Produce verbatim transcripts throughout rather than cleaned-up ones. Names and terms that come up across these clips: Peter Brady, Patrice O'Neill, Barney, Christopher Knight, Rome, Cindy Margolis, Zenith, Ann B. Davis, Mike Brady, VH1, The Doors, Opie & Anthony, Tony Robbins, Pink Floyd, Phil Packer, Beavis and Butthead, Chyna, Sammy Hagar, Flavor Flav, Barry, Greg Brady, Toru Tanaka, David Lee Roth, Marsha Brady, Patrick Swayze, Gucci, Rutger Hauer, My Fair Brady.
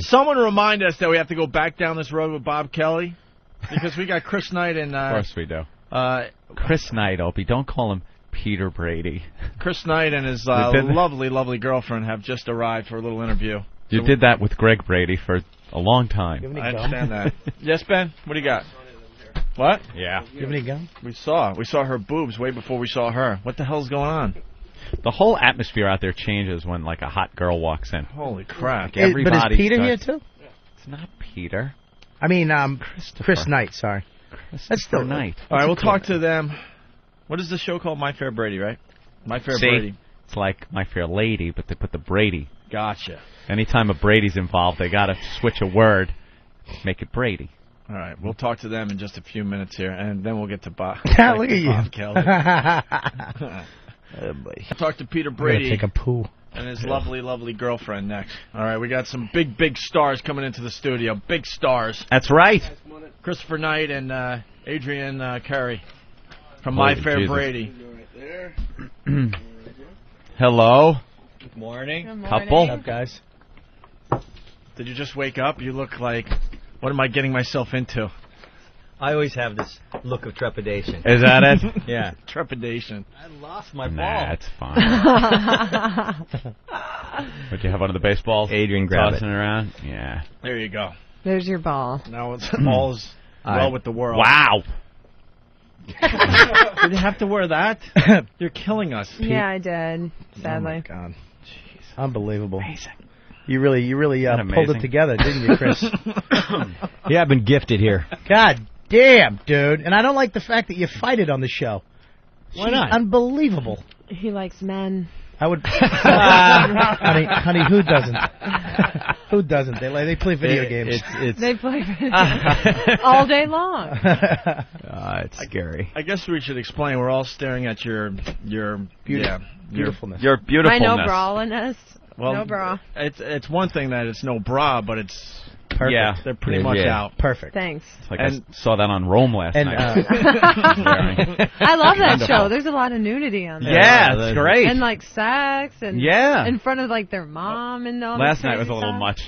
Someone remind us that we have to go back down this road with Bob Kelly, because we got Chris Knight and... Uh, of course we do. Uh, Chris Knight, Opie. Don't call him Peter Brady. Chris Knight and his uh, lovely, lovely girlfriend have just arrived for a little interview. You so did that with Greg Brady for a long time. I gum? understand that. Yes, Ben? What do you got? What? Yeah. Do you have any gum? We saw. We saw her boobs way before we saw her. What the hell's going on? The whole atmosphere out there changes when, like, a hot girl walks in. Holy crap. Like, everybody but is Peter starts... here, too? Yeah. It's not Peter. I mean, um, Chris Knight, sorry. That's still Knight. All right, we'll talk to them. What is the show called? My Fair Brady, right? My Fair See, Brady. It's like My Fair Lady, but they put the Brady. Gotcha. Anytime a Brady's involved, they got to switch a word, make it Brady. All right, we'll talk to them in just a few minutes here, and then we'll get to Bob. Look at you. Bob Kelly. Oh, I talked to Peter Brady take a poo. and his yeah. lovely, lovely girlfriend next. All right, we got some big, big stars coming into the studio. Big stars. That's right. Christopher Knight and uh, Adrianne uh, Curry from Holy My Fair Jesus. Brady. Hello. Good morning. Good morning. Couple. What's up, guys? Did you just wake up? You look like, what am I getting myself into? I always have this look of trepidation. Is that it? Yeah. Trepidation. I lost my ball. Nah, it's fine. What do you have under the baseballs? Adrianne grabbed it. Tossing around? Yeah. There you go. There's your ball. Now it's all's I, well with the world. Wow. Did you have to wear that? You're killing us, Pete. Yeah, I did, sadly. Oh, my God. Jeez. Unbelievable. Amazing. You really, you really uh, pulled it together, didn't you, Chris? Yeah, I've been gifted here. God. Damn, dude. And I don't like the fact that you fight it on the show. Why She's not? Unbelievable. He likes men. I would... I mean, honey, who doesn't? Who doesn't? They they play video it, games. It's, it's they play video games all day long. Uh, it's scary. I, I guess we should explain. We're all staring at your... your Beauty. Yeah, beautifulness. Your, your beautifulness. My no-bra-ness. Well, no bra. It's, it's one thing that it's no bra, but it's... Perfect. Yeah, they're pretty yeah, much yeah. out. Perfect. Thanks. It's like and I saw that on Rome last and, night. Uh, I love that show. There's a lot of nudity on there. Yeah, it's great. And like sex and yeah. in front of like their mom and all. Last night was a little stuff. much.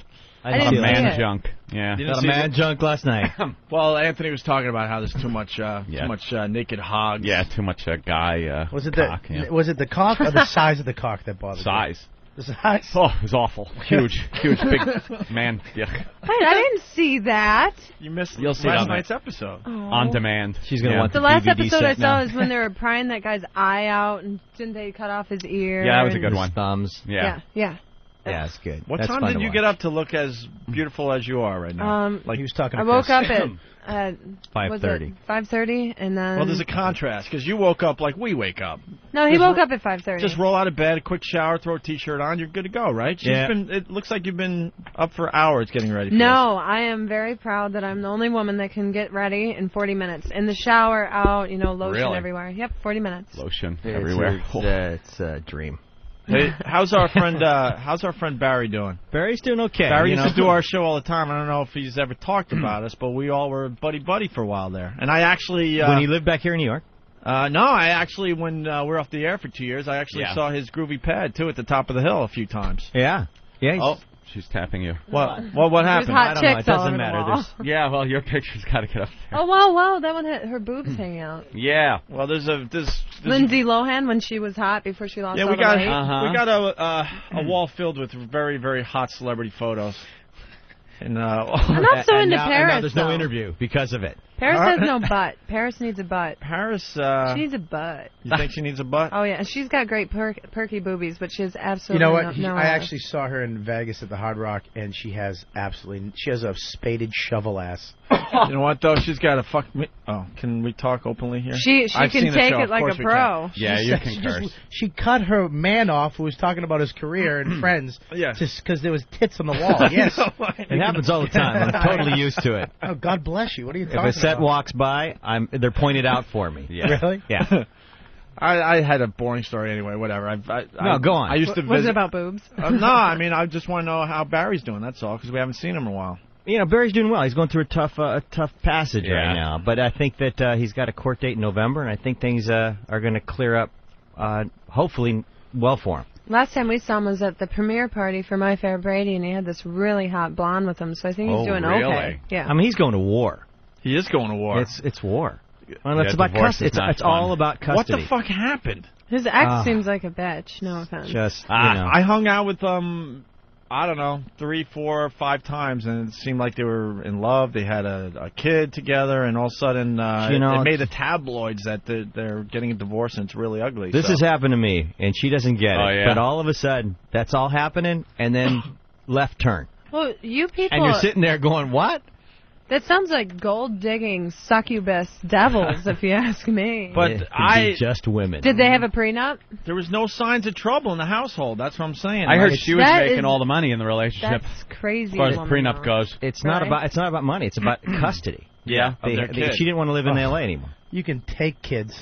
I didn't see man it. junk. Yeah, you got a man junk last night. Well, Anthony was talking about how there's too much, uh, yeah. too much uh, naked hogs. Yeah, too much uh, guy. Uh, was it cock, the yeah. was it the cock or the size of the cock that bothered you? Size. Size? Oh, it was awful. Huge, huge, big man. Yuck. Wait, I didn't see that. You missed You'll last see night's episode. Oh. On demand. She's going to yeah. want the, the last D V D episode I saw is when they were prying that guy's eye out, and didn't they cut off his ear? Yeah, that was a good one. Thumbs. Yeah. Yeah. Yeah, yeah that's good. What that's time did you watch. get up to look as beautiful as you are right now? Um, like he was talking I woke this. up at... Uh, five thirty. five thirty, and then... Well, there's a contrast, because you woke up like we wake up. No, he just woke up at five thirty. Just roll out of bed, quick shower, throw a T-shirt on, you're good to go, right? She's yeah. been, it looks like you've been up for hours getting ready for No, this. I am very proud that I'm the only woman that can get ready in forty minutes. In the shower, out, you know, lotion really? everywhere. Yep, forty minutes. Lotion it's everywhere. A, it's, uh, it's a dream. Hey, how's our friend? Uh, how's our friend Barry doing? Barry's doing okay. Barry used know? to do our show all the time. I don't know if he's ever talked about us, but we all were buddy buddy for a while there. And I actually uh, when he lived back here in New York. Uh, no, I actually when uh, we were off the air for two years, I actually yeah. saw his groovy pad too at the top of the hill a few times. Yeah, yeah. Oh, she's tapping you. What? Well, what happened? I don't know. It doesn't matter. Yeah, well, your picture's got to get up there. Oh wow, wow, that one had her boobs hanging out. Yeah. Well, there's a this. Lindsay Lohan when she was hot before she lost all the weight. Yeah, we got a uh, a wall filled with very very hot celebrity photos. And uh, I'm not so into Paris. Now there's no interview because of it. Paris has no butt. Paris needs a butt. Paris. Uh, she needs a butt. You think she needs a butt? Oh yeah, she's got great per perky boobies, but she has absolutely. You know what? No, he, no I ass. actually saw her in Vegas at the Hard Rock, and she has absolutely. She has a spaded shovel ass. You know what though? She's got a fuck me. Oh, can we talk openly here? She she I've can take it like a pro. Yeah, you can curse. She cut her man off who was talking about his career and friends. Yes. Just because there was tits on the wall. Yes. It happens all the time. I'm totally used to it. Oh, God bless you. What are you talking about? If a set walks by, I'm they're pointed out for me. Yeah. Really? Yeah. I, I had a boring story anyway. Whatever. I, I, no, I, go on. I used to. Was it about boobs? Uh, no, I mean I just want to know how Barry's doing. That's all, because we haven't seen him in a while. You know, Barry's doing well. He's going through a tough, uh, tough passage yeah. right now. But I think that uh, he's got a court date in November, and I think things uh, are going to clear up, uh, hopefully, well for him. Last time we saw him was at the premiere party for My Fair Brady, and he had this really hot blonde with him, so I think he's oh, doing really? okay. Yeah. I mean, he's going to war. He is going to war. It's it's war. Well, it's yeah, about custody. It's, it's all about custody. What the fuck happened? His ex uh, seems like a bitch, no offense. Just, you uh, know. I hung out with um, I don't know, three, four, five times, and it seemed like they were in love. They had a, a kid together, and all of a sudden uh, you know, it, it made the tabloids that they're, they're getting a divorce, and it's really ugly. This so. has happened to me, and she doesn't get it. Oh, yeah. But all of a sudden, that's all happening, and then left turn. Well, you people... And you're sitting there going, what? That sounds like gold-digging succubus devils, if you ask me. But it I... just women. Did they have a prenup? There was no signs of trouble in the household. That's what I'm saying. I like, heard she was making is, all the money in the relationship. That's crazy. As far as the prenup goes. It's, right? not about, it's not about money. It's about custody. Yeah, they, of their they, kid. She didn't want to live in oh. L A anymore. You can take kids.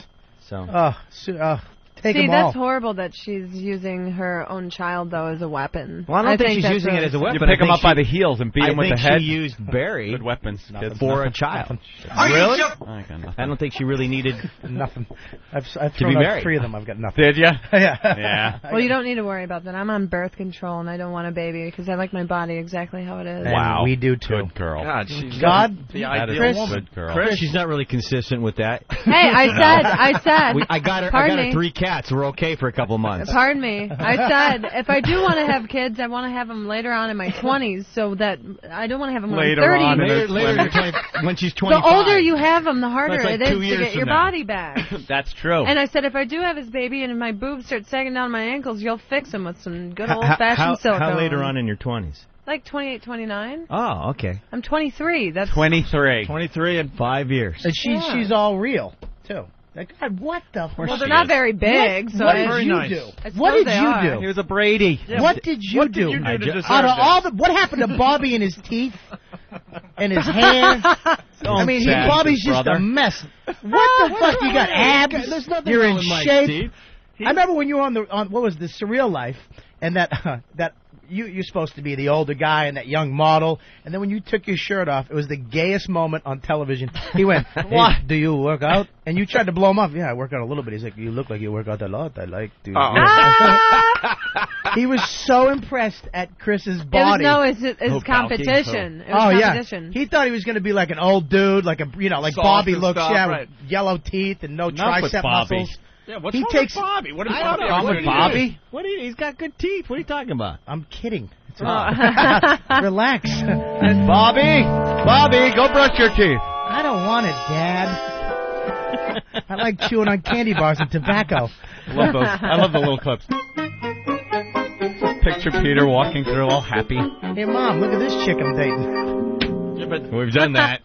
So... Oh, so, uh, Take See, that's all. horrible that she's using her own child, though, as a weapon. Well, I don't I think, think she's using really it as a weapon. You pick him up she, by the heels and beat I him with the head. I think she used Barry Good weapons, for nothing. a child. Are really? You I, I don't think she really needed nothing. I've, I've to thrown be out married. three of them. I've got nothing. Did you? yeah. yeah. Well, you don't need to worry about that. I'm on birth control, and I don't want a baby because I like my body exactly how it is. Wow. And we do, too. Good girl. God, she's God, the ideal woman. Chris, she's not really consistent with that. Hey, I said, I said. I got her three cats. Cats were okay for a couple months. Pardon me. I said, if I do want to have kids, I want to have them later on in my twenties, so that I don't want to have them when I'm thirty. On later, later twenty, when she's twenty-five. The older you have them, the harder like it is to get your now. body back. That's true. And I said, if I do have his baby and if my boobs start sagging down my ankles, you'll fix them with some good old-fashioned silicone. How later on in your twenties? Like twenty-eight, twenty-nine. Oh, okay. I'm twenty-three. That's twenty-three. twenty-three in five years. And she, yeah. she's all real, too. God, what the? Well, they're not is. very big. What, so what did you nice. do? What did you are. do? He was a Brady. Yeah, what did you what do? Did you do to just, out of all the, what happened to Bobby and his teeth and his hair? I mean, he, Bobby's just brother. a mess. What the what fuck? You got abs. There's nothing You're in shape. Teeth. I remember when you were on the on what was the Surreal Life, and that uh, that. You, you're supposed to be the older guy and that young model. And then when you took your shirt off, it was the gayest moment on television. He went, "What? Hey, do you work out?" And you tried to blow him off. "Yeah, I work out a little bit." He's like, "You look like you work out a lot. I like to." Uh-oh. He was so impressed at Chris's body. It was no, it's, it's competition. It was oh, competition. Yeah. He thought he was going to be like an old dude, like a you know, like Soft Bobby looks, stuff, yeah, right. with yellow teeth and no Enough tricep muscles. Yeah, what's he wrong takes, with Bobby? What is I don't know. What Bobby? What are you, he's got good teeth. What are you talking about? I'm kidding. It's right. Relax. Bobby, Bobby, go brush your teeth. I don't want it, Dad. I like chewing on candy bars and tobacco. I love those. I love the little clips. Picture Peter walking through all happy. "Hey, Mom, look at this chick I'm dating." Yeah, but we've done that.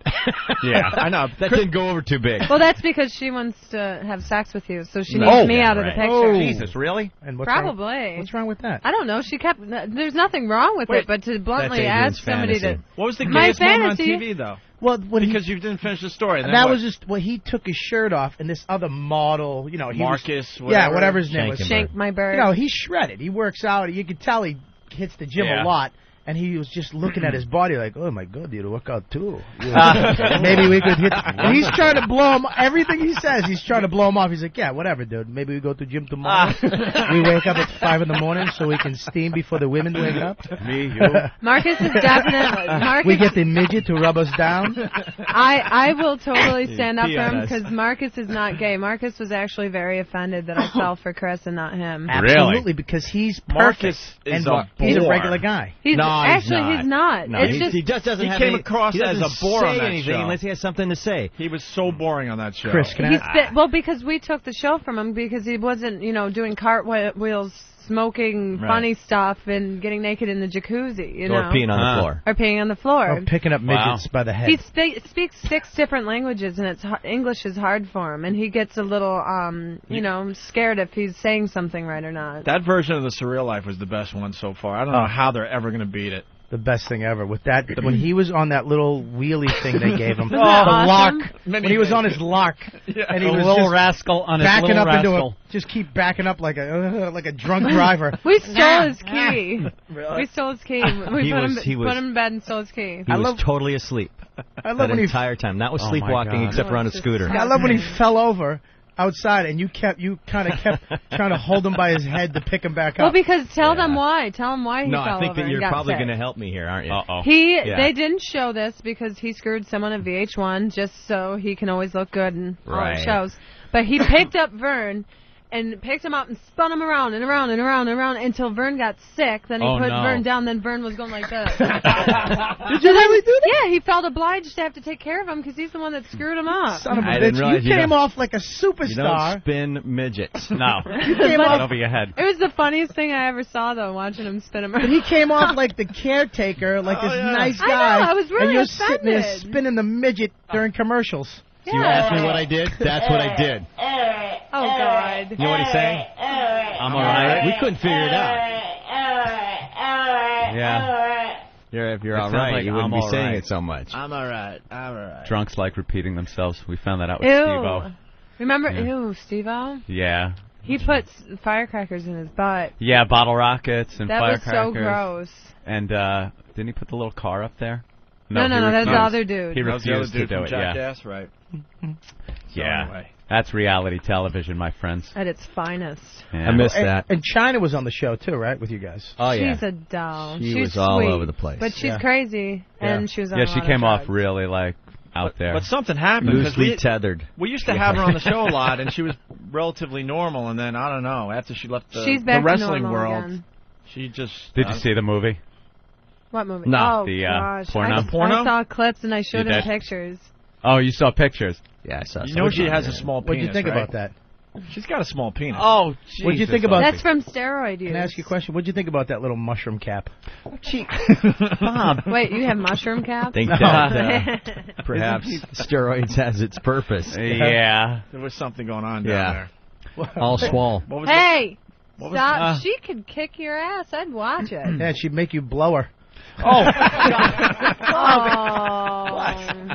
Yeah, I know. That didn't go over too big. Well, that's because she wants to have sex with you, so she needs oh, me yeah, out right. of the picture. Oh, Jesus, really? And what's Probably. Wrong? What's wrong with that? I don't know. She kept. There's nothing wrong with Wait, it, but to bluntly ask somebody fantasy. to. What was the gayest moment on T V, though? Well, when because he, you didn't finish the story. That what? was just well, he took his shirt off, and this other model, you know, he Marcus, was, whatever. yeah, whatever his name Shank was, Shank my bird. You know, he's shredded. He works out. You could tell he hits the gym yeah. a lot. And he was just looking at his body like, "Oh, my God, you work out, too. Yeah. Maybe we could hit..." And he's trying to blow him... Everything he says, he's trying to blow him off. He's like, "Yeah, whatever, dude. Maybe we go to gym tomorrow. We wake up at five in the morning so we can steam before the women wake up. Me, you." Marcus is definitely... Marcus, we get the midget to rub us down. I, I will totally stand up for him because Marcus is not gay. Marcus was actually very offended that I fell for Chris and not him. Absolutely, really? Because he's perfect. Marcus is and a He's a regular guy. He's no. No, he's Actually, not. he's not. No, it's he, just, he just doesn't. He have came any, across he as a bore on that show unless he has something to say. He was so boring on that show. Chris, can I spit, well, because we took the show from him because he wasn't, you know, doing cartwheels, smoking right. funny stuff, and getting naked in the jacuzzi, you or know, peeing on uh. the floor, or peeing on the floor, or picking up midgets wow. by the head. He spe speaks six different languages, and it's English is hard for him, and he gets a little, um, you know, scared if he's saying something right or not. That version of the Surreal Life was the best one so far. I don't know how they're ever going to beat it. The best thing ever with that when he was on that little wheelie thing they gave him. oh, the awesome? lark. When he was on his lark, yeah. and he a was little just rascal on his backing up rascal. into a, just keep backing up like a uh, like a drunk driver. We stole nah. his key. Really? We stole his key. We he put, was, him, he put was, him in bed and stole his key. He I was love, totally asleep. I love that when entire he, time. Not was oh sleepwalking except oh, for on a scooter. Disgusting. I love when he fell over. outside, and you kept you kind of kept trying to hold him by his head to pick him back up. Well, because tell yeah. them why. Tell him why he no, fell over. No, I think that you're probably going to help me here, aren't you? Uh-oh. He, yeah. They didn't show this because he screwed someone at V H one just so he can always look good in right. all the shows. But he picked up Vern and picked him up and spun him around and around and around and around until Vern got sick. Then he oh, put no. Vern down. Then Vern was going like this. Did you really do that? Yeah, he felt obliged to have to take care of him because he's the one that screwed him up. Son of a I bitch! You, you came off like a superstar. You don't spin midgets. No, you came off over your head. It was the funniest thing I ever saw, though, watching him spin him around. He came off like the caretaker, like oh, this yeah. nice guy. I know. I was really and you're offended. Sitting there spinning the midget during commercials. So yeah. you asked me what I did? That's what I did. Oh, God. You know what he's saying? I'm all right. We couldn't figure it out. Yeah. You're, if you're all right, like you wouldn't I'm be saying right. it so much. I'm all right. I'm all right. Drunks like repeating themselves. We found that out with ew. Steve-O. Remember? Yeah. Ew, Steve-O? Yeah. He puts firecrackers in his butt. Yeah, bottle rockets and that firecrackers. That was so gross. And uh, didn't he put the little car up there? No, no, no, that's the other dude. He refused to do it, yeah. Jackass, right. Yeah, that's reality television, my friends. At its finest. Yeah. I miss that. And, and Chyna was on the show, too, right, with you guys? Oh, yeah. She's a doll. She she's was all sweet, over the place. But she's yeah. crazy, yeah. and she was on yeah, a lot of drugs. Yeah, she came off really, like, out but, there. But something happened. Loosely we, tethered. We used to have her on the show a lot, and she was relatively normal, and then, I don't know, after she left the, she's back the wrestling world, again. She just... Did uh, you see the movie? What movie? No, oh, the uh, porno. I, porno. I saw clips and I showed him pictures. Oh, you saw pictures? Yeah, I saw. You know she has a small penis. What do you think right? about that? She's got a small penis. Oh, Jesus. What do you think about that's from steroid use? Can I ask you a question? What do you think about that little mushroom cap? Oh, gee. Bob. Wait, you have mushroom cap? Think no. that uh, perhaps steroids has its purpose. Yeah. yeah. There was something going on down yeah. there. All swole. Hey, stop. Uh, she could kick your ass. I'd watch it. Yeah, she'd make you blow her. Oh, oh. What?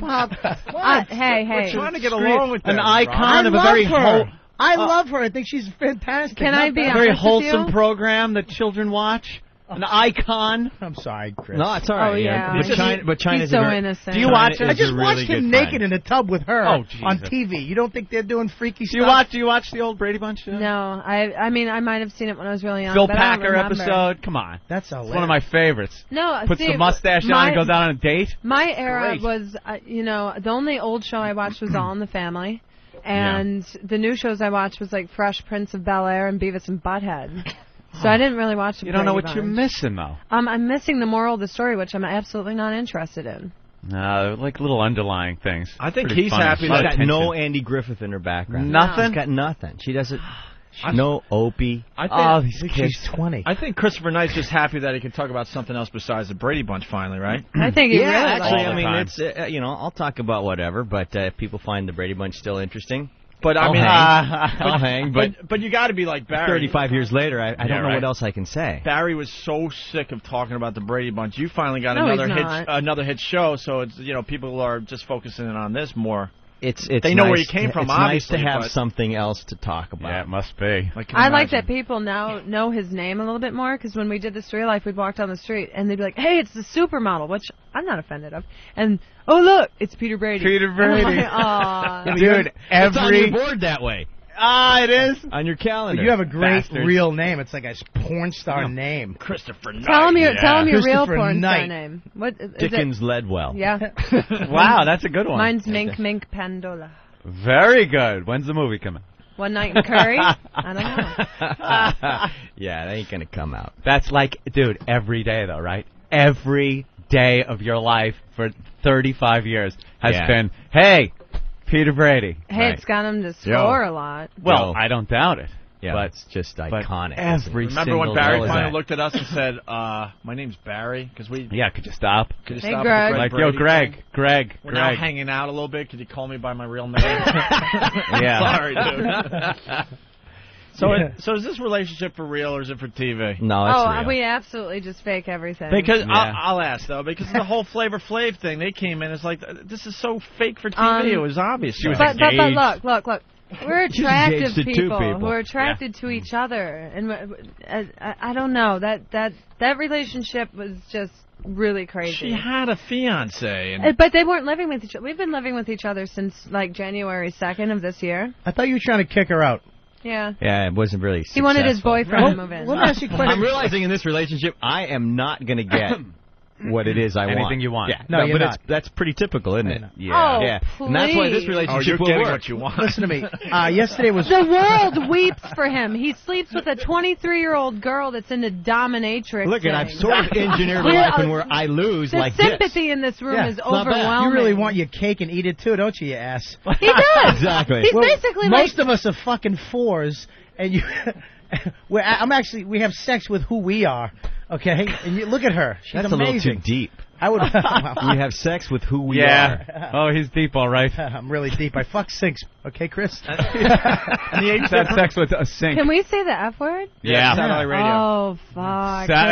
What? What? Hey, hey. We're trying to get along with them, an icon Rob. Of I a very whole... I uh, love her. I think she's fantastic. Can I be a very wholesome program that children watch? An icon. I'm sorry, Chris. No, it's all right. Oh, yeah. Yeah. But, Chyna, but Chyna's he's so very, innocent. Do you watch Chyna it? I just really watched him naked in a tub with her oh, on T V. You don't think they're doing freaky do stuff? You watch, do you watch the old Brady Bunch? Yeah? No. I I mean, I might have seen it when I was really young. Phil Packer episode. Come on. That's hilarious. It's one of my favorites. No, puts see, the mustache my, on and goes out on a date. My era great. Was, uh, you know, the only old show I watched was All in the Family. And yeah. the new shows I watched was like Fresh Prince of Bel-Air and Beavis and Butthead. So I didn't really watch the You don't know what bunch. You're missing, though. Um, I'm missing the moral of the story, which I'm absolutely not interested in. No, uh, like little underlying things. I think pretty he's funny. Happy. She's got attention. No Andy Griffith in her background. Nothing? She's got nothing. She doesn't... She's no Opie. I think, oh, these I think kids. She's twenty. I think Christopher Knight's just happy that he can talk about something else besides the Brady Bunch finally, right? I think he yeah, really actually, I mean, it's, uh, you know, I'll talk about whatever, but uh, if people find the Brady Bunch still interesting... But I I'll mean, hang. Uh, but, I'll hang. But but, but you got to be like Barry. Thirty-five years later, I, I yeah, don't know right. what else I can say. Barry was so sick of talking about the Brady Bunch. You finally got no, another hit, another hit show. So it's you know people are just focusing on this more. It's it's they know nice where you came from. It's obviously, nice to have something else to talk about. Yeah, it must be. Like, I imagine. Like that people now know his name a little bit more because when we did the Surreal Life, we'd walk down the street and they'd be like, "Hey, it's the supermodel," which I'm not offended of. And oh look, it's Peter Brady. Peter Brady. Like, aw, dude, every it's on your board that way. Ah, it is on your calendar. But you have a great Bastards. Real name. It's like a porn star no. name, Christopher Knight. Tell him your yeah. tell him your real porn Knight. Star name. What is Dickens it? Ledwell. Yeah. Wow, that's a good one. Mine's Mink Mink Pandola. Very good. When's the movie coming? One Night in Curry. I don't know. Yeah, that ain't gonna come out. That's like, dude, every day though, right? Every day of your life for thirty-five years has yeah. been, hey. Peter Brady. Hey, right. It's got him to score Yo. A lot. Well, Yo. I don't doubt it. Yeah, but it's just iconic. Every remember when Barry finally looked at us and said, uh, "My name's Barry," because we yeah. Could you stop? Could you hey, stop? Greg. Greg like, Brady yo, Greg, thing? Greg, Greg. We're Greg. Now hanging out a little bit. Could you call me by my real name? Yeah. Sorry, dude. So, yeah. it, so is this relationship for real or is it for T V? No, it's oh, real. Oh, we absolutely just fake everything. Because yeah. I'll, I'll ask though, because the whole Flavor Flav thing, they came in. It's like this is so fake for T V. Um, it was obvious. She was but, engaged. But, but look, look, look. We're attractive people, people who are attracted yeah. to each other, and I, I, I don't know that that that relationship was just really crazy. She had a fiance. And but they weren't living with each other. We've been living with each other since, like, January second of this year. I thought you were trying to kick her out. Yeah. Yeah, it wasn't really successful. He wanted his boyfriend to move in. Let me ask you a question. I'm realizing in this relationship, I am not going to get what it is I Anything want. Anything you want. Yeah. No, no but it's, that's pretty typical, isn't it? Yeah. Oh, yeah. Please. And that's why this relationship oh, you're will getting work. What you want. Listen to me. Uh, yesterday was... The world weeps for him. He sleeps with a twenty-three-year-old girl that's into dominatrix. Look, and I've sort of engineered a life in where I lose the like this. The sympathy in this room yeah, is overwhelming. You really want your cake and eat it too, don't you, you ass? He does. Exactly. He's well, basically most like... of us are fucking fours, and you... We're, I'm actually, we have sex with who we are, okay? And you, look at her. She's That's amazing. That's a little too deep. I would. We have sex with who we yeah. are. Oh, he's deep, all right. I'm really deep. I fuck sinks, okay, Chris? And he ain't had sex with a sink. Can we say the F word? Yeah. yeah. Satellite radio. Oh, fuck. Sa That's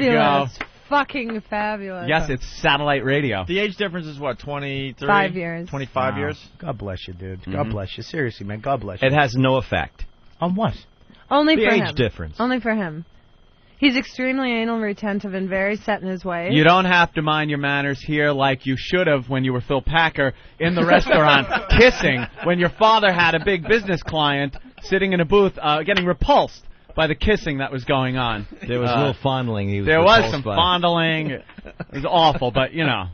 there fabulous. We go. Fucking fabulous. Yes, it's satellite radio. The age difference is what, twenty-three? Five years. twenty-five wow. years? God bless you, dude. Mm-hmm. God bless you. Seriously, man, God bless you. It has no effect. On what? Only the for age him. Difference. Only for him. He's extremely anal retentive and very set in his ways. You don't have to mind your manners here like you should have when you were Phil Packer in the restaurant kissing when your father had a big business client sitting in a booth uh, getting repulsed by the kissing that was going on. There was uh, a little fondling. He was there was some by. fondling. It was awful, but, you know,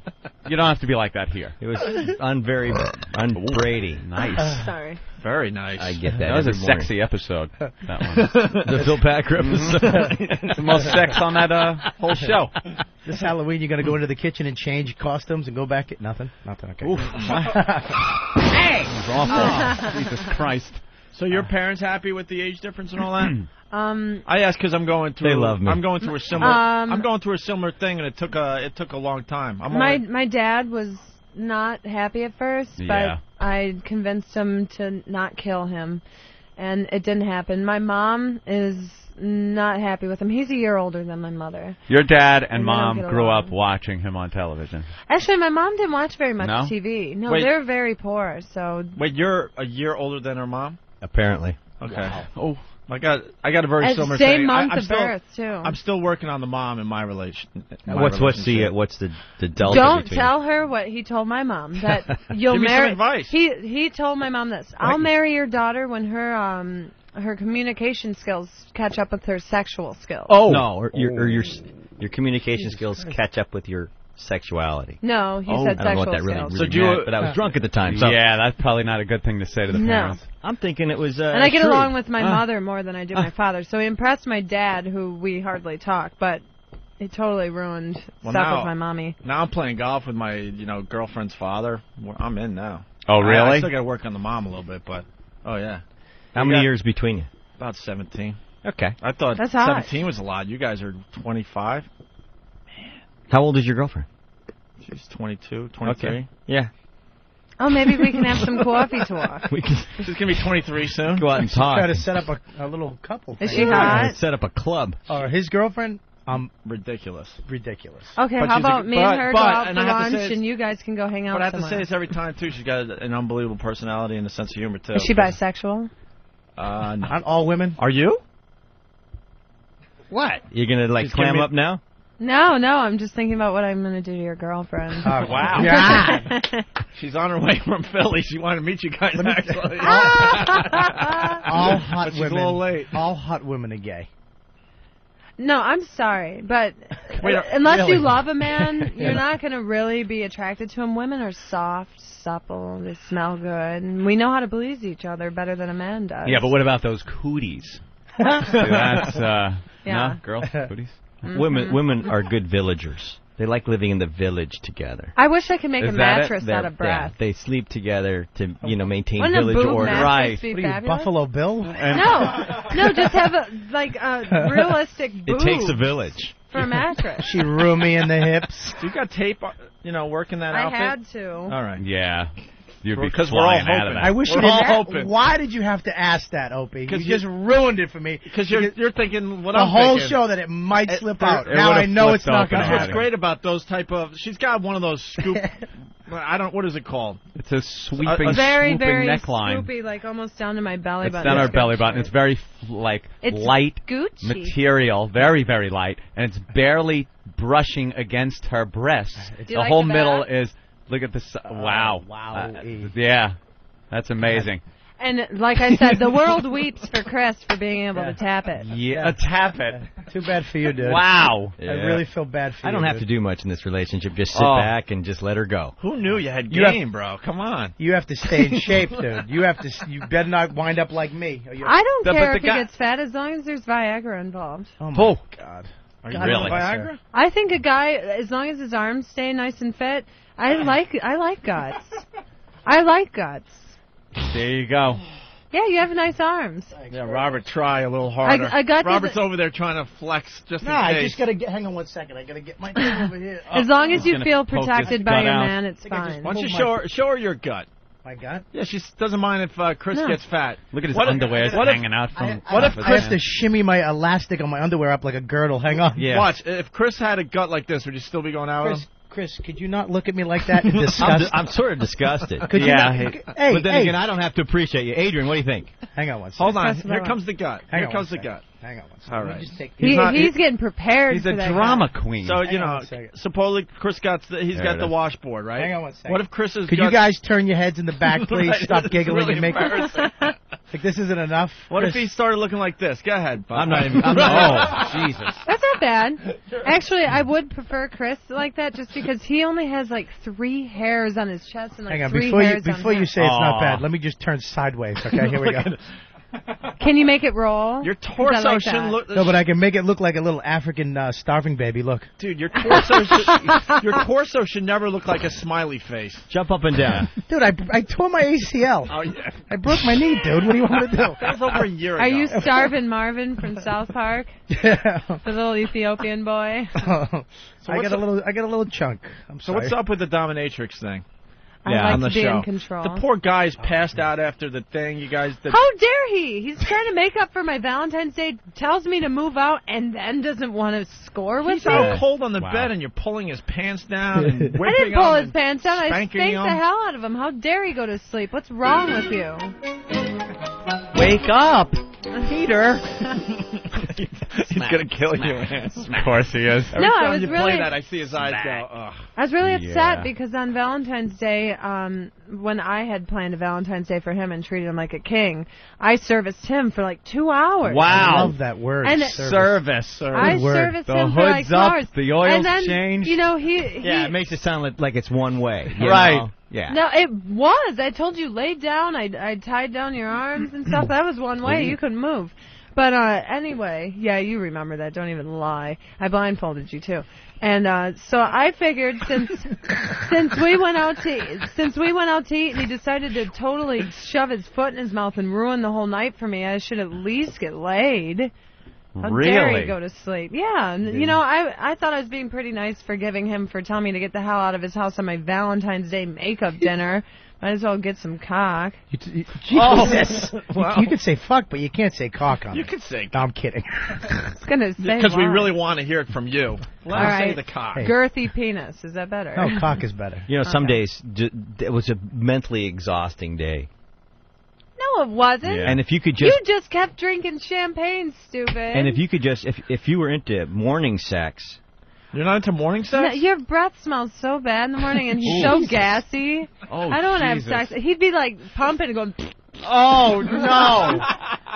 you don't have to be like that here. It was un very un Brady. Nice. Sorry. Very nice. I get that. That was a morning. Sexy episode. That one, the Phil Packer episode. It's the most sex on that uh, whole show. This Halloween, you're going to go into the kitchen and change costumes and go back at nothing. Nothing. Okay. Oof. Hey. That was awful. Oh. Jesus Christ. So your parents happy with the age difference and all that? Um, I ask because I'm going through. They love me. I'm going through a similar. Um, I'm going through a similar thing, and it took a it took a long time. I'm my only, my dad was. Not happy at first, but yeah. I convinced him to not kill him, and it didn't happen. My mom is not happy with him. He's a year older than my mother. Your dad and, and mom grew up watching him on television. Actually, my mom didn't watch very much no? T V. No, Wait. They're very poor. So wait, you're a year older than her mom? Apparently. Okay. Wow. Oh. I got, I got a very At similar same thing. Month I, I'm, of still, birth, too. I'm still working on the mom in my relation. In my what's what's the what's the the delta? Don't between tell her what he told my mom that you'll Give marry. Me some advice. He he told my mom this. I'll marry your daughter when her um her communication skills catch up with her sexual skills. Oh no, or, oh. Your, or your your communication Jesus skills Christ. Catch up with your. Sexuality. No, he oh, said sexual. I don't know what that really, really so do meant, you, uh, but I was drunk at the time. So. Yeah, that's probably not a good thing to say to the parents. No. I'm thinking it was uh, And I get true. Along with my uh, mother more than I do uh, my father, so he impressed my dad, who we hardly talk, but it totally ruined well, stuff now, with my mommy. Now I'm playing golf with my you know girlfriend's father. I'm in now. Oh, really? I, I still got to work on the mom a little bit, but, oh, yeah. How you many years between you? About seventeen. Okay. I thought that's seventeen hot. Was a lot. You guys are twenty-five. How old is your girlfriend? She's twenty-two, twenty-three. Okay. Yeah. Oh, maybe we can have some coffee talk. We can, she's going to be twenty-three soon. Go out and talk. Try to set up a, a little couple. Is thing. She hot? Set up a club. Or uh, his girlfriend? Um, ridiculous. Ridiculous. Okay, but how about a, me but, and her but, go out for and lunch and you guys can go hang out But I have somewhere. To say this every time, too. She's got an unbelievable personality and a sense of humor, too. Is she bisexual? Uh, no. Not all women. Are you? What? You're going to, like, she's clam up now? No, no, I'm just thinking about what I'm going to do to your girlfriend. Oh, wow. Yeah. She's on her way from Philly. She wanted to meet you guys, actually. All hot women. She's a little late. All hot women are gay. No, I'm sorry, but Wait, unless really? You love a man, you're yeah. not going to really be attracted to him. Women are soft, supple, they smell good, and we know how to please each other better than a man does. Yeah, but what about those cooties? See, that's, uh, yeah. no, girl, cooties? Mm-hmm. Women women are good villagers. They like living in the village together. I wish I could make Is a mattress out of brass. They sleep together to, you know, maintain Wouldn't village order. Right. What are you, Buffalo Bill? No. No, just have a, like a realistic boobs. It takes a village. For a mattress. She roomy in the hips. You got tape, you know, working that I outfit? I had to. All right. Yeah. Because we're all hoping. I wish we're you all hoping. Why did you have to ask that, Opie? You, you just ruined it for me. Because you're, you're thinking what the I'm whole thinking. Show that it might slip it, out. It now I know it's not going to happen. What's great about those type of? She's got one of those scoop. I don't. What is it called? It's a sweeping, a, a very, very neckline. Scoopy, like almost down to my belly it's button. It's down our belly button. It's very like it's light Gucci. Material, very, very light, and it's barely brushing against her breasts. It's, the like whole middle is, look at this. Uh, wow. Wow. Uh, yeah. That's amazing. Yeah. And like I said, the world weeps for Chris for being able yeah. to tap it. Yeah, uh, tap it. Too bad for you, dude. Wow. Yeah. I really feel bad for you, I don't you, have dude. to do much in this relationship. Just sit oh. back and just let her go. Who knew you had game, you have, bro? Come on. You have to stay in shape, dude. You have to. You better not wind up like me. I don't the, care if he gets fat as long as there's Viagra involved. Oh, my oh. God. Are you God, really? Viagra? I think a guy, as long as his arms stay nice and fit, I like I like guts. I like guts. There you go. Yeah, you have nice arms. Thanks, yeah, Robert, try a little harder. I, I got Robert's over there trying to flex just nah, in case. No, I just got to get... Hang on one second. I got to get my thing over here. Oh, as long as you feel protected by your out. man, it's fine. Why don't you show her, show her your gut? My gut? Yeah, she doesn't mind if uh, Chris no. gets fat. Look at his what underwear if, hanging out from... I, what if Chris to shimmy my elastic on my underwear up like a girdle? Hang on. Yeah. Watch. If Chris had a gut like this, would you still be going out Chris, with him? Chris, could you not look at me like that? I'm, I'm sort of disgusted. Could yeah, you not, hey, hey, but then hey. again, I don't have to appreciate you. Adrian, what do you think? Hang on one second. Hold on. Here comes the gut. Hang Here comes the gut. Hang on one second. All right. Just take he, he's, not, he's getting prepared. He's for a that drama guy. queen. So Hang you know, supposedly Chris got the, he's there got the washboard, right? Hang on one second. What if Chris is? Could you guys turn your heads in the back, please? Right. Stop giggling really and make it. Like, this isn't enough. What Chris. if he started looking like this? Go ahead, Bob. I'm not even... I'm not, oh, Jesus. That's not bad. Actually, I would prefer Chris like that just because he only has, like, three hairs on his chest and, like, Hang on, three before hairs you, before on you say it's Aww. not bad, let me just turn sideways, okay? Here we go. Can you make it roll? Your torso like shouldn't look... No, but I can make it look like a little African uh, starving baby. Look. Dude, your torso, should, your torso should never look like a smiley face. Jump up and down. Dude, I, I tore my A C L. Oh, yeah. I broke my knee, dude. What do you want to do? That was over a year ago. Are you Starvin' Marvin from South Park? Yeah. The little Ethiopian boy? Oh. So I, got a little, I got a little chunk. I'm so sorry. What's up with the dominatrix thing? I yeah, like on the to be show. in control. The poor guy's passed out after the thing. You guys. The How dare he? He's trying to make up for my Valentine's Day. Tells me to move out and then doesn't want to score with He's me. He's all cold on the wow. bed and you're pulling his pants down. And I didn't pull his pants down. I spanked the hell out of him. How dare he go to sleep? What's wrong with you? Wake up, Peter. He's, he's going to kill smack, you, man. Smack. Of course he is. Every no, time I was you really, play that, I see his eyes smack. go, ugh. I was really upset yeah. because on Valentine's Day, um, when I had planned a Valentine's Day for him and treated him like a king, I serviced him for like two hours. Wow. I love that word. And service. Service. service. I word. serviced the him for like two hours. The hood's up, the oil's changed. You know, he, he, yeah, it makes it sound like it's one way. Right. Know? Yeah. No, it was. I told you, lay down. I, I tied down your arms and stuff. That was one way. You couldn't move. But uh, anyway, yeah, you remember that. Don't even lie. I blindfolded you too, and uh, so I figured since since we went out to since we went out to eat, and he decided to totally shove his foot in his mouth and ruin the whole night for me. I should at least get laid. How really? dare he go to sleep? Yeah, and, you know, I I thought I was being pretty nice for giving him for telling me to get the hell out of his house on my Valentine's Day makeup dinner. Might as well get some cock. You t you, Jesus. Oh. Wow. You, you could say fuck, but you can't say cock on you it. You could say no, I'm kidding. It's going to say Because we really want to hear it from you. Let's right. say the cock. Hey. Girthy penis. Is that better? No, cock is better. You know, okay. some days, d it was a mentally exhausting day. No, it wasn't. Yeah. And if you could just... You just kept drinking champagne, stupid. And if you could just... If, if you were into morning sex... You're not into morning sex? No, your breath smells so bad in the morning, and he's so gassy. Oh, I don't Jesus. have sex. He'd be, like, pumping and going... Oh, no.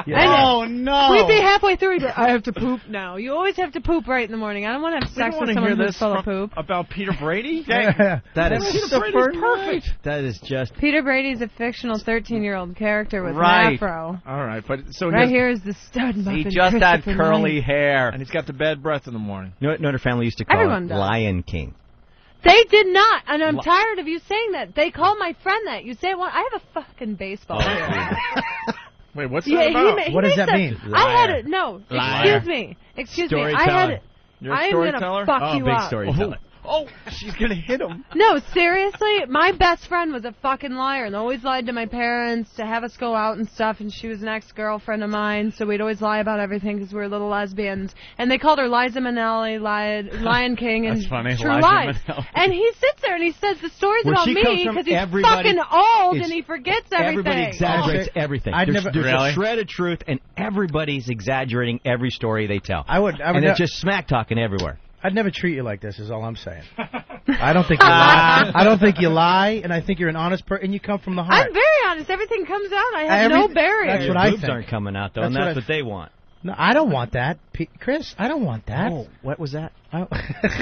Yeah. Oh, no. We'd be halfway through. He'd be like, I have to poop now. You always have to poop right in the morning. I don't want to have sex with someone who's full of poop. About Peter Brady? that that is Peter so perfect. perfect. That is just... Peter Brady's a fictional thirteen-year-old character with right. an afro. All right. But, so right here is the stud muffin. He just had curly hair. And he's got the bad breath in the morning. You know what Notre family used to call Everyone it? Does. Lion King. They did not, and I'm tired of you saying that. They called my friend that. You say, well, I have a fucking baseball here. Wait, what's yeah, that about? He, he what does that a, mean? I Liar. had it. No, Liar. excuse me. Excuse me. I had it. You're a storyteller? Fuck oh, you big storyteller. Oh, she's going to hit him. No, seriously, my best friend was a fucking liar and always lied to my parents to have us go out and stuff, and she was an ex-girlfriend of mine, so we'd always lie about everything because we were little lesbians. And they called her Liza Minnelli, Lion, Lion King, and That's funny. True Lies. And he sits there and he says the stories Where about me because he's fucking old and he forgets everything. Everybody exaggerates oh. everything. I've there's never, there's really? a shred of truth, and everybody's exaggerating every story they tell. I would, I would and they're just smack-talking everywhere. I'd never treat you like this, is all I'm saying. I don't think you lie. I don't think you lie, and I think you're an honest person, and you come from the heart. I'm very honest. Everything comes out. I have Every, no barrier. That's what Your I boobs think. Aren't coming out, though, that's and what that's I, what they want. No, I don't want that. Pete, Chris, I don't want that. Oh, what was that? Pete, Chris,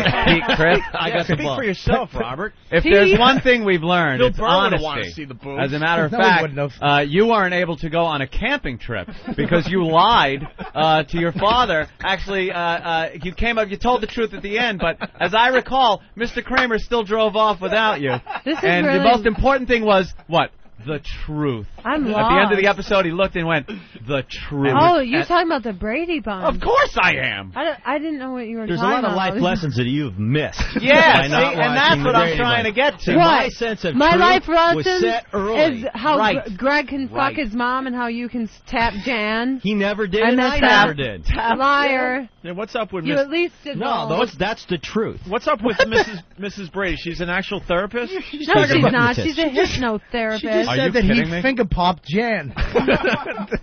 I yeah, got the ball. Speak for yourself, Robert. If Pete. There's one thing we've learned, Bill it's Burr honesty. Want to see the boobs. As a matter of no, fact, uh, you aren't able to go on a camping trip because you lied uh, to your father. Actually, uh, uh, you came up, you told the truth at the end, but as I recall, Mister Kramer still drove off without you. This is and really the most important thing was, what? The truth. I'm lost. At the end of the episode, he looked and went, the truth. Oh, you're talking about the Brady Bunch. Of course I am. I, I didn't know what you were There's talking about. There's a lot of life lessons that you've missed. Yeah, see, and that's what I'm trying to get to. Right. My sense of My life lessons is how right. Gr Greg can right. fuck his mom and how you can tap Jan. He never did, and, and I never did. Tap liar. Yeah, what's up with Miss You at least did No, those, that's the truth. What's up with Missus Missus Brady? She's an actual therapist? No, she's not. She's a hypnotherapist. Are said that he me? Finger popped Jan.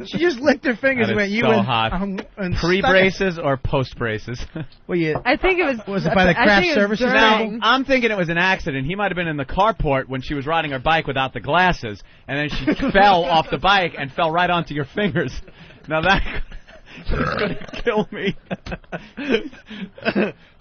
She just licked her fingers and went, you so and, hot. Um, and pre braces it. Or post braces? Well, you, I think it was. Was it by the craft services? Now, I'm thinking it was an accident. He might have been in the carport when she was riding her bike without the glasses, and then she fell off the bike and fell right onto your fingers. Now that. She's going to kill me.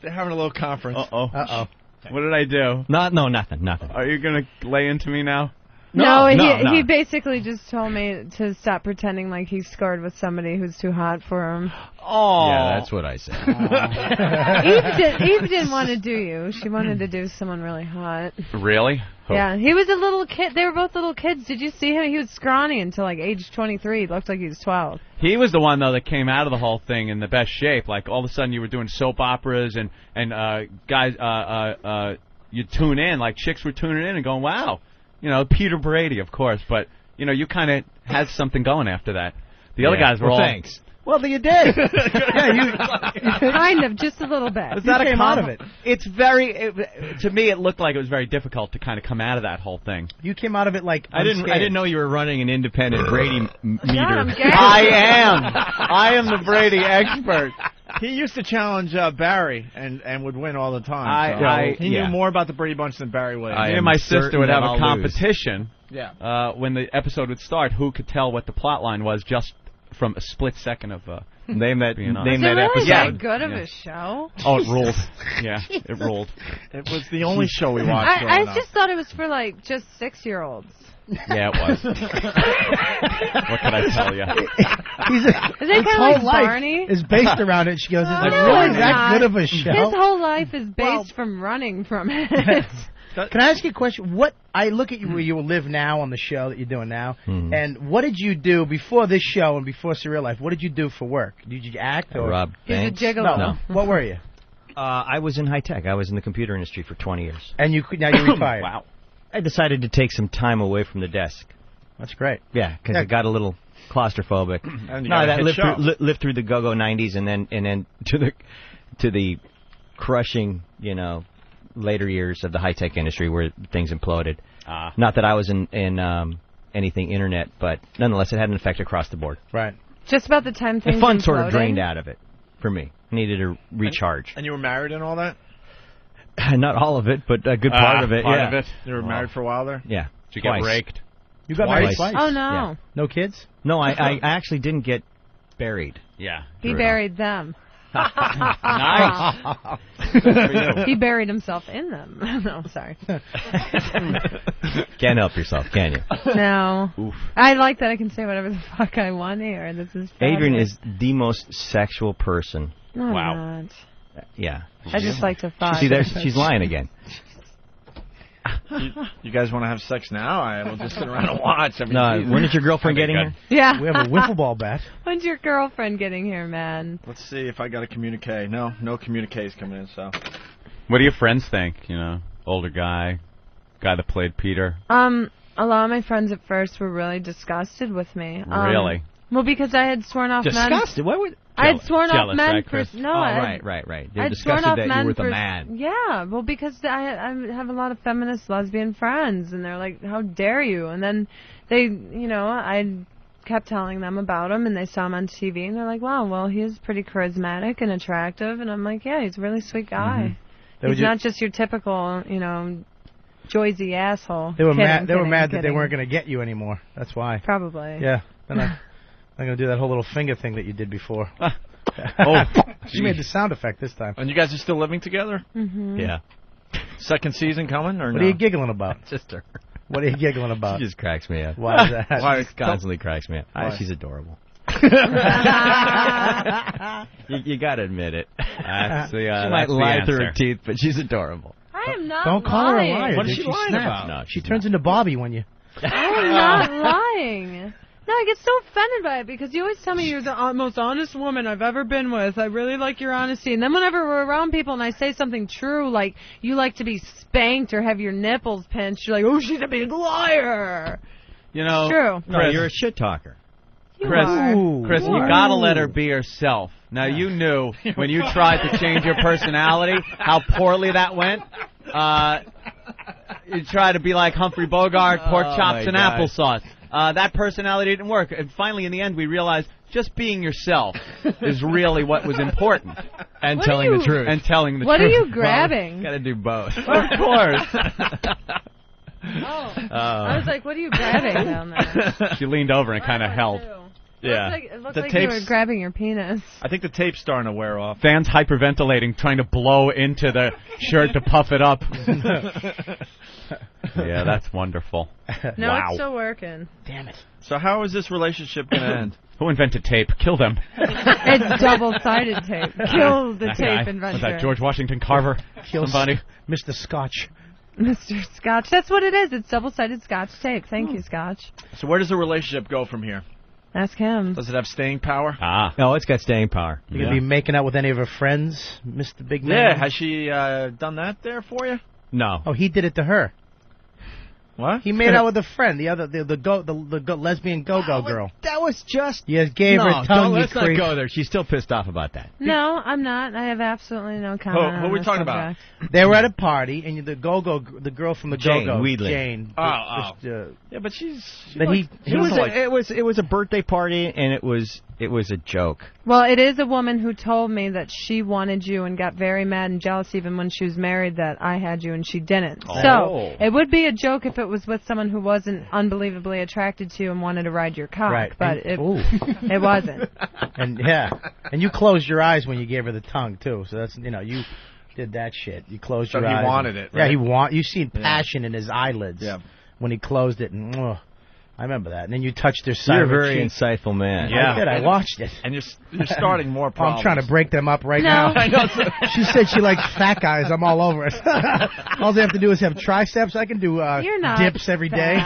They're having a little conference. Uh oh. Uh oh. What did I do? No, no, nothing, nothing. Are you going to lay into me now? No, no, no, he, no, he basically just told me to stop pretending like he scored with somebody who's too hot for him. Oh. Yeah, that's what I said. Eve, did, Eve didn't want to do you. She wanted to do someone really hot. Really? Who? Yeah, he was a little kid. They were both little kids. Did you see him? He was scrawny until like age twenty-three. He looked like he was twelve. He was the one, though, that came out of the whole thing in the best shape. Like, all of a sudden you were doing soap operas and, and uh, guys, uh, uh, uh, you'd tune in. Like, chicks were tuning in and going, wow. You know, Peter Brady, of course, but, you know, you kind of had something going after that. The yeah. other guys were well, all... thanks. Well, you did. yeah, you, kind of, just a little bit. It's not a con of it. It's very... It, to me, it looked like it was very difficult to kind of come out of that whole thing. You came out of it like... I didn't I didn't know you were running an independent Brady meter. God, I am. I am the Brady expert. He used to challenge uh, Barry and, and would win all the time. I, so. I, he yeah. knew more about the Brady Bunch than Barry would. I he and my sister would have a competition yeah. uh, when the episode would start, who could tell what the plot line was just from a split second of uh, name that being on. Name that really episode. That good of yeah. a show? Oh, it ruled. Yeah, it ruled. It was the only show we watched. I, I just up. thought it was for, like, just six-year-olds. Yeah, it was. What can I tell you? He's a, is his whole like life Barney? Is based around it. She goes, oh, it's no, really that not. Good of a show? His whole life is based well, from running from it. Can I ask you a question? What I look at you where you live now on the show that you're doing now, mm-hmm. and what did you do before this show and before Surreal Life? What did you do for work? Did you act or Rob Banks? Did you jiggle? No. no. What were you? Uh, I was in high tech. I was in the computer industry for twenty years. And you now you retired. Wow. I decided to take some time away from the desk. That's great. Yeah, because yeah. it got a little claustrophobic. And you no, that lived through, li lived through the go-go nineties and then and then to the to the crushing, you know, later years of the high-tech industry where things imploded. Uh, Not that I was in, in um, anything internet, but nonetheless, it had an effect across the board. Right. Just about the time things The fun imploded. Sort of drained out of it for me. I needed to recharge. And, and you were married and all that? Not all of it, but a good part uh, of it. Part yeah. of it. You were married for a while there? Yeah. Did you twice. Get raked? You got twice. Married twice? Oh, no. Yeah. No kids? No, I, I actually didn't get buried. Yeah. He buried them. Nice. He buried himself in them. No, sorry. Can't help yourself, can you? No. Oof. I like that I can say whatever the fuck I want here. This is Adrianne is the most sexual person. No, wow. I'm not. Yeah. I just like to fuck. See, there, she's lying again. you, you guys want to have sex now? I will just sit around and watch. I mean, no, when is your girlfriend getting here? Yeah. We have a wiffle ball bat. When's your girlfriend getting here, man? Let's see if I got a communique. No, no communiques coming in, so. What do your friends think? You know, older guy, guy that played Peter. Um, a lot of my friends at first were really disgusted with me. Um, really? Well, because I had sworn off disgusted. men. Disgusted? What would... I had sworn jealous, off men right, Chris? for no. Oh, I, right, right, right. They're disgusted that you were the for, man. Yeah, well, because I, I have a lot of feminist lesbian friends, and they're like, "How dare you?" And then they, you know, I kept telling them about him, and they saw him on T V, and they're like, wow, well, he's pretty charismatic and attractive. And I'm like, yeah, he's a really sweet guy. Mm-hmm. He's not just your typical, you know, Joyzy asshole. They were kidding, mad, they kidding, were mad kidding. that they weren't going to get you anymore. That's why. Probably. Yeah. Then I, I'm going to do that whole little finger thing that you did before. Oh, she made the sound effect this time. And you guys are still living together? Mm-hmm. Yeah. Second season coming or what no? What are you giggling about? Sister. What are you giggling about? She just cracks me up. Why is that? Why she constantly cracks me up. Why? She's adorable. you you got to admit it. That's the, uh, she might lie through her teeth, but she's adorable. I am not Don't call lying. her a liar. What is she, she lying snaps? about? No, she turns not. into Bobby when you... I'm not lying. No, I get so offended by it because you always tell me you're the most honest woman I've ever been with. I really like your honesty. And then whenever we're around people and I say something true, like you like to be spanked or have your nipples pinched, you're like, oh, she's a big liar. You know, it's true. No, Chris, you're a shit talker. You Chris, are. Chris, you, you gotta let her be herself. Now, yeah. you knew when you tried to change your personality how poorly that went. Uh, you tried to be like Humphrey Bogart, pork chops oh and God. applesauce. Uh, that personality didn't work. And finally, in the end, we realized just being yourself is really what was important. And what telling you, the truth. And telling the what truth. What are you grabbing? Well, got to do both. Of course. Oh. Uh, I was like, what are you grabbing down there? She leaned over and kind of held. Yeah. It looked like, it looked the like tapes, you were grabbing your penis. I think the tape's starting to wear off. Fans hyperventilating, trying to blow into the shirt to puff it up. Yeah, that's wonderful. No, wow. It's still working. Damn it. So how is this relationship going to end? Who invented tape? Kill them. It's double-sided tape. Kill the that tape guy. inventor. Was that George Washington Carver? Kill somebody. Mister Scotch. Mister Scotch. That's what it is. It's double-sided Scotch tape. Thank oh. you, Scotch. So where does the relationship go from here? Ask him. Does it have staying power? Ah. No, it's got staying power. You yeah. going to be making out with any of her friends, Mister Big Man? Yeah, has she uh, done that there for you? No. Oh, he did it to her. What? He made out with a friend, the other, the the go, the, the go, lesbian go-go girl. Was, that was just. You gave no, her tongue. No, let's not go there. She's still pissed off about that. No, I'm not. I have absolutely no comment. Who, who are we talking about? They were at a party, and the go-go, the girl from the Jane, go-go, Wheatley. Jane. Oh, oh. Just, uh, yeah, but she's. She but he, he was. Like, a, it was. It was a birthday party, and it was. It was a joke. Well, it is a woman who told me that she wanted you and got very mad and jealous even when she was married that I had you and she didn't. Oh. So it would be a joke if it was with someone who wasn't unbelievably attracted to you and wanted to ride your cock, right. but and, it, it wasn't. And yeah, and you closed your eyes when you gave her the tongue too. So that's you know you did that shit. You closed so your he eyes. He wanted and, it. Right? Yeah, he want. You seen passion yeah. in his eyelids yeah. when he closed it and. Ugh. I remember that. And then you touched their side. You're a very cheek. insightful man. Yeah. I did. I watched it. And you're, you're starting more problems. I'm trying to break them up right no. now. She said she likes fat guys. I'm all over it. All they have to do is have triceps. I can do uh, you're not dips every fat. day.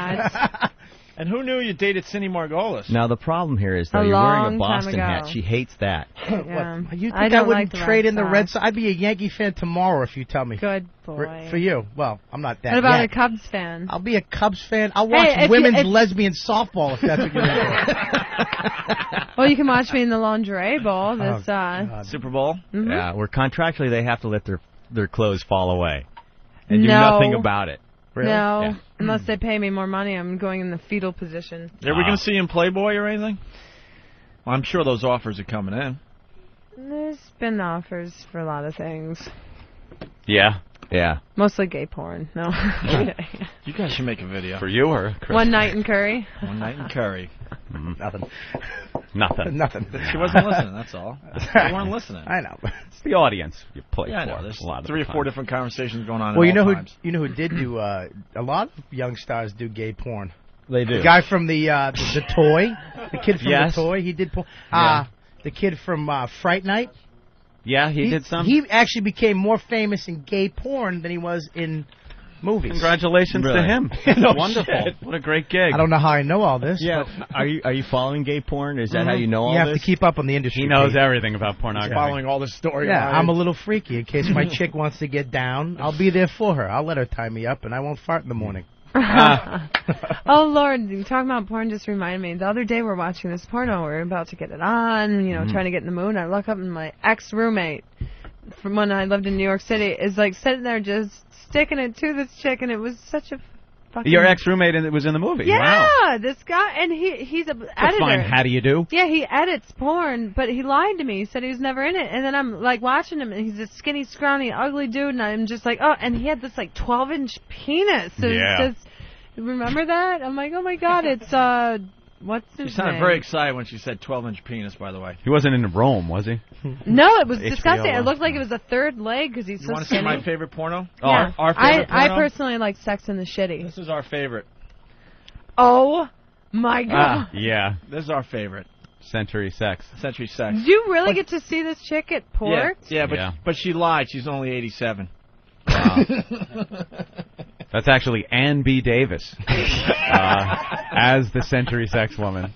And who knew you dated Cindy Margolis? Now, the problem here is, though, a you're wearing a Boston hat. She hates that. Yeah. What, you think I, don't I wouldn't like trade in the Red Sox? I'd be a Yankee fan tomorrow if you tell me. Good boy. For, for you. Well, I'm not that What about yet. a Cubs fan? I'll be a Cubs fan. I'll watch hey, women's you, lesbian softball if that's what you're into. Well, you can watch me in the lingerie bowl this oh, uh, Super Bowl. Mm-hmm. Yeah, where contractually they have to let their, their clothes fall away and no. do nothing about it. Really? No, yeah. unless they pay me more money, I'm going in the fetal position. Are we going to see him Playboy or anything? Well, I'm sure those offers are coming in. There's been offers for a lot of things. Yeah, yeah. Mostly gay porn. No. You guys should make a video for you or Chris. One night in Curry. One night in Curry. Mm-hmm. Nothing. Nothing. Nothing. She wasn't listening. That's all. You weren't listening. I know. It's the audience you play yeah, for. I know. There's a lot three of or four different conversations going on. Well, you know who times. you know who did do uh, a lot of young stars do gay porn. They do. The guy from the uh, the, the toy, the kid from yes. the toy, he did porn. Uh, yeah. The kid from uh, Fright Night. Yeah, he, he did some. He actually became more famous in gay porn than he was in. Movies. Congratulations really. to him. No Wonderful. Shit. What a great gig. I don't know how I know all this. Yeah. Are you are you following gay porn? Is that mm-hmm. how you know all this? You have this? to keep up on the industry. He knows page. everything about pornography. He's following all the story. Yeah, lines. I'm a little freaky. In case my chick wants to get down, I'll be there for her. I'll let her tie me up, and I won't fart in the morning. Uh. Oh, Lord, talking about porn just reminded me. The other day we're watching this porno. We're about to get it on, you know, mm-hmm. trying to get in the mood. I look up, and my ex-roommate from when I lived in New York City is, like, sitting there just sticking it to this chick, and it was such a Fucking your ex-roommate in, was in the movie. Yeah, wow. This guy, and he he's a That's editor. Fine, how do you do? Yeah, he edits porn, but he lied to me. He said he was never in it. And then I'm, like, watching him, and he's a skinny, scrawny, ugly dude, and I'm just like, oh, and he had this, like, twelve-inch penis. So yeah. Just, remember that? I'm like, oh, my God, it's, uh, what's his name? She sounded name? very excited when she said twelve-inch penis, by the way. He wasn't in Rome, was he? No, it was H B O disgusting. It looked like it was a third leg because he's you so want to see my favorite porno? Yeah. Our, our favorite I, porno? I personally like Sex and the Shitty. This is our favorite. Oh, my God. Uh, yeah. This is our favorite. Century Sex. Century Sex. Did you really but, get to see this chick at port? Yeah, yeah, but, yeah. but she lied. She's only eighty-seven. Wow. That's actually Ann B. Davis uh, as the Century Sex woman.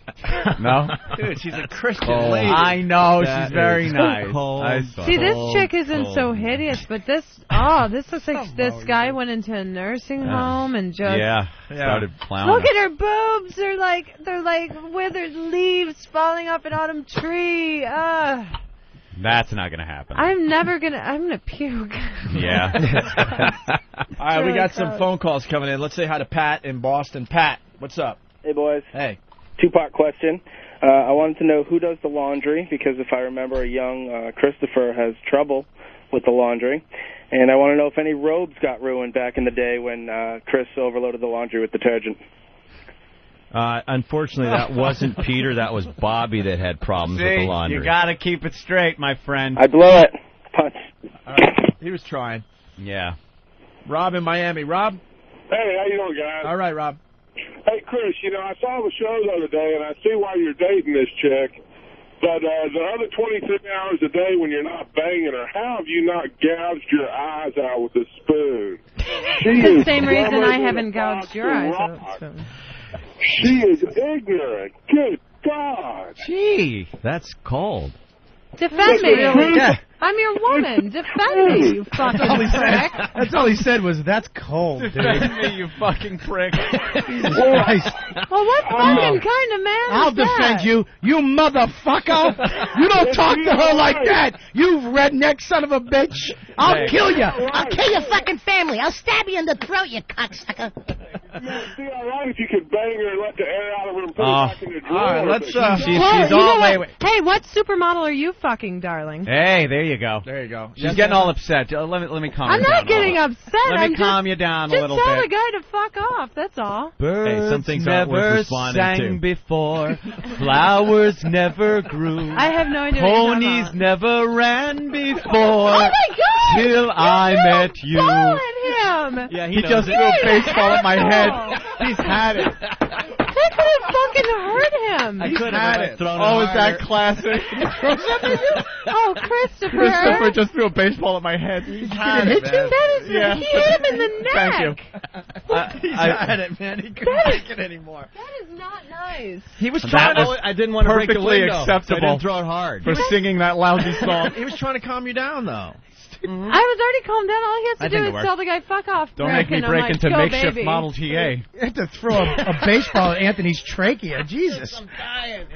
No? Dude, she's a Christian cold. lady. I know. That she's very nice. Cold, See, this cold, chick isn't cold. so hideous, but this, oh, this looks like this guy went into a nursing yeah. home and just yeah, started plowing. Look at her boobs. They're like, they're like withered leaves falling off an autumn tree. Ugh. That's not going to happen. I'm never going to... I'm going to puke. Yeah. All right, really we got gross. some phone calls coming in. Let's say hi to Pat in Boston. Pat, what's up? Hey, boys. Hey. Two-part question. Uh, I wanted to know who does the laundry, because if I remember, a young uh, Christopher has trouble with the laundry. And I want to know if any robes got ruined back in the day when uh, Chris overloaded the laundry with detergent. Uh, unfortunately, that wasn't Peter. That was Bobby that had problems See, with the laundry. You got to keep it straight, my friend. I blow it. Punch. Right. He was trying. Yeah. Rob in Miami. Rob? Hey, how you doing, guys? All right, Rob. Hey, Chris, you know, I saw the show the other day, and I see why you're dating this chick. But uh, the other twenty-three hours a day when you're not banging her, how have you not gouged your eyes out with a spoon? The same reason I haven't gouged your eyes out with a spoon. She is ignorant. Good God. Gee, that's cold. Defend me. Yeah. I'm your woman. Defend me, you fucking that's prick. Said, that's all he said was, that's cold, dude. Defend me, you fucking prick. Jesus Christ. Well, what fucking kind of man I'll is that? I'll defend you, you motherfucker. You don't talk to her like that, you redneck son of a bitch. I'll kill you. I'll kill your fucking family. I'll stab you in the throat, you cocksucker. It'd be all right if you could bang her and let the air out of her and put uh, her back in the drawer. All right, let's, uh, she's, she's hey, all way, what? Hey, what supermodel are you fucking, darling? Hey, there you go. There you go. She's yes, getting all upset. Uh, let me let me calm I'm you down. I'm not getting upset. Let I'm me just, calm you down a little bit. Just tell the guy to fuck off. That's all. Birds hey, some things never sang to. before. Flowers never grew. I have no idea. Ponies never ran before. Oh, my God. Till I met you. Him. Yeah, he, he just it. threw a baseball at my head. He's had it. That could have fucking hurt him. I could have it. Oh, is that classic? Oh, Christopher. Christopher just threw a baseball at my head. He's had it, man. That is yeah. He hit him in the neck. Thank you. Uh, He's I, had it, man. He couldn't take it anymore. That is not nice. He was trying was to... I didn't want to break the window. Perfectly acceptable. I didn't throw it hard. For singing that lousy song. He was trying to calm you down, though. Mm-hmm. I was already calmed down. All he has to I do is work. tell the guy, fuck off. Don't make me break like, into makeshift baby. Model T A. You have to throw a, a baseball at Anthony's trachea. Jesus. I'm dying.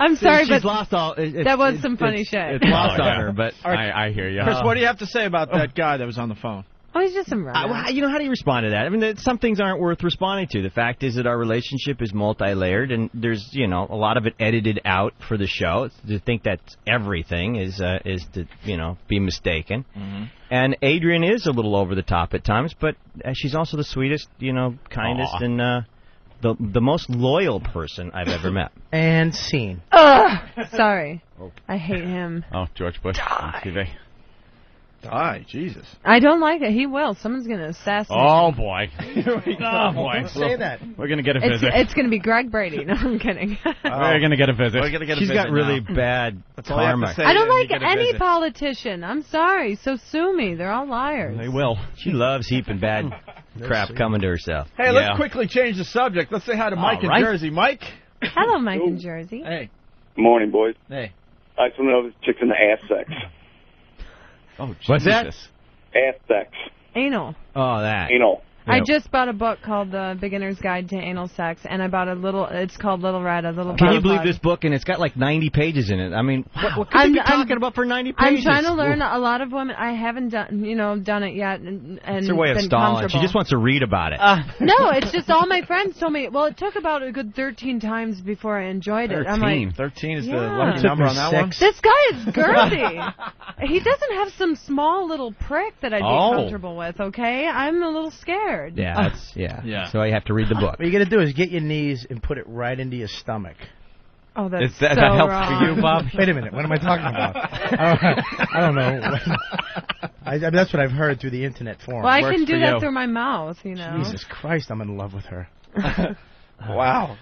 I'm sorry, See, but lost all, it, it, that was it, some funny it's, shit. It's lost oh, yeah. on her, but right. I, I hear you. Chris, what do you have to say about that guy that was on the phone? Oh, he's just some uh, You know, how do you respond to that? I mean, some things aren't worth responding to. The fact is that our relationship is multi-layered, and there's, you know, a lot of it edited out for the show. To think that's everything is, uh, is to, you know, be mistaken. Mm-hmm. And Adrianne is a little over the top at times, but she's also the sweetest, you know, kindest, Aww. and... Uh, The the most loyal person I've ever met. And seen. Ugh! Sorry. Oh. I hate him. Oh, George Bush. Die. Die, Jesus. I don't like it. He will. Someone's going to assassinate him. Oh, boy. Oh, boy. Don't say that. We're going to get a it's, visit. It's going to be Greg Brady. No, I'm kidding. Oh. We're going to get a visit. We're going to get a She's visit got really now. bad That's karma. I, I don't like any visit. politician. I'm sorry. So sue me. They're all liars. They will. She loves heaping bad crap coming to herself. Hey, yeah. let's quickly change the subject. Let's say hi to Mike all in right. Jersey. Mike? Hello, Mike Ooh. in Jersey. Hey. Good morning, boys. Hey. I just want to know if this chick's in the ass sex. Oh, Jesus. What's that? Ass sex. Anal. Oh, that. Anal. You know. I just bought a book called The Beginner's Guide to Anal Sex, and I bought a little, it's called Little Red, a little... Can you believe this book? And it's got like ninety pages in it. I mean, wow. what, what could you be I'm, talking about for ninety pages? I'm trying to learn Ooh. a lot of women. I haven't done, you know, done it yet. And, and it's her way of stalling. She just wants to read about it. Uh. No, it's just all my friends told me, well, it took about a good thirteen times before I enjoyed it. thirteen. I'm like, thirteen is yeah. the lucky number on that six. one? This guy is girthy. He doesn't have some small little prick that I'd be oh. comfortable with, okay? I'm a little scared. Yeah, that's, yeah, yeah. So you have to read the book. What you got to do is get your knees and put it right into your stomach. Oh, that's that, so that helps wrong. For you, Bob? Wait a minute. What am I talking about? I don't know. I, I mean, that's what I've heard through the internet forum. Well, I Works can do that you. through my mouth, you know. Jesus Christ, I'm in love with her. Wow.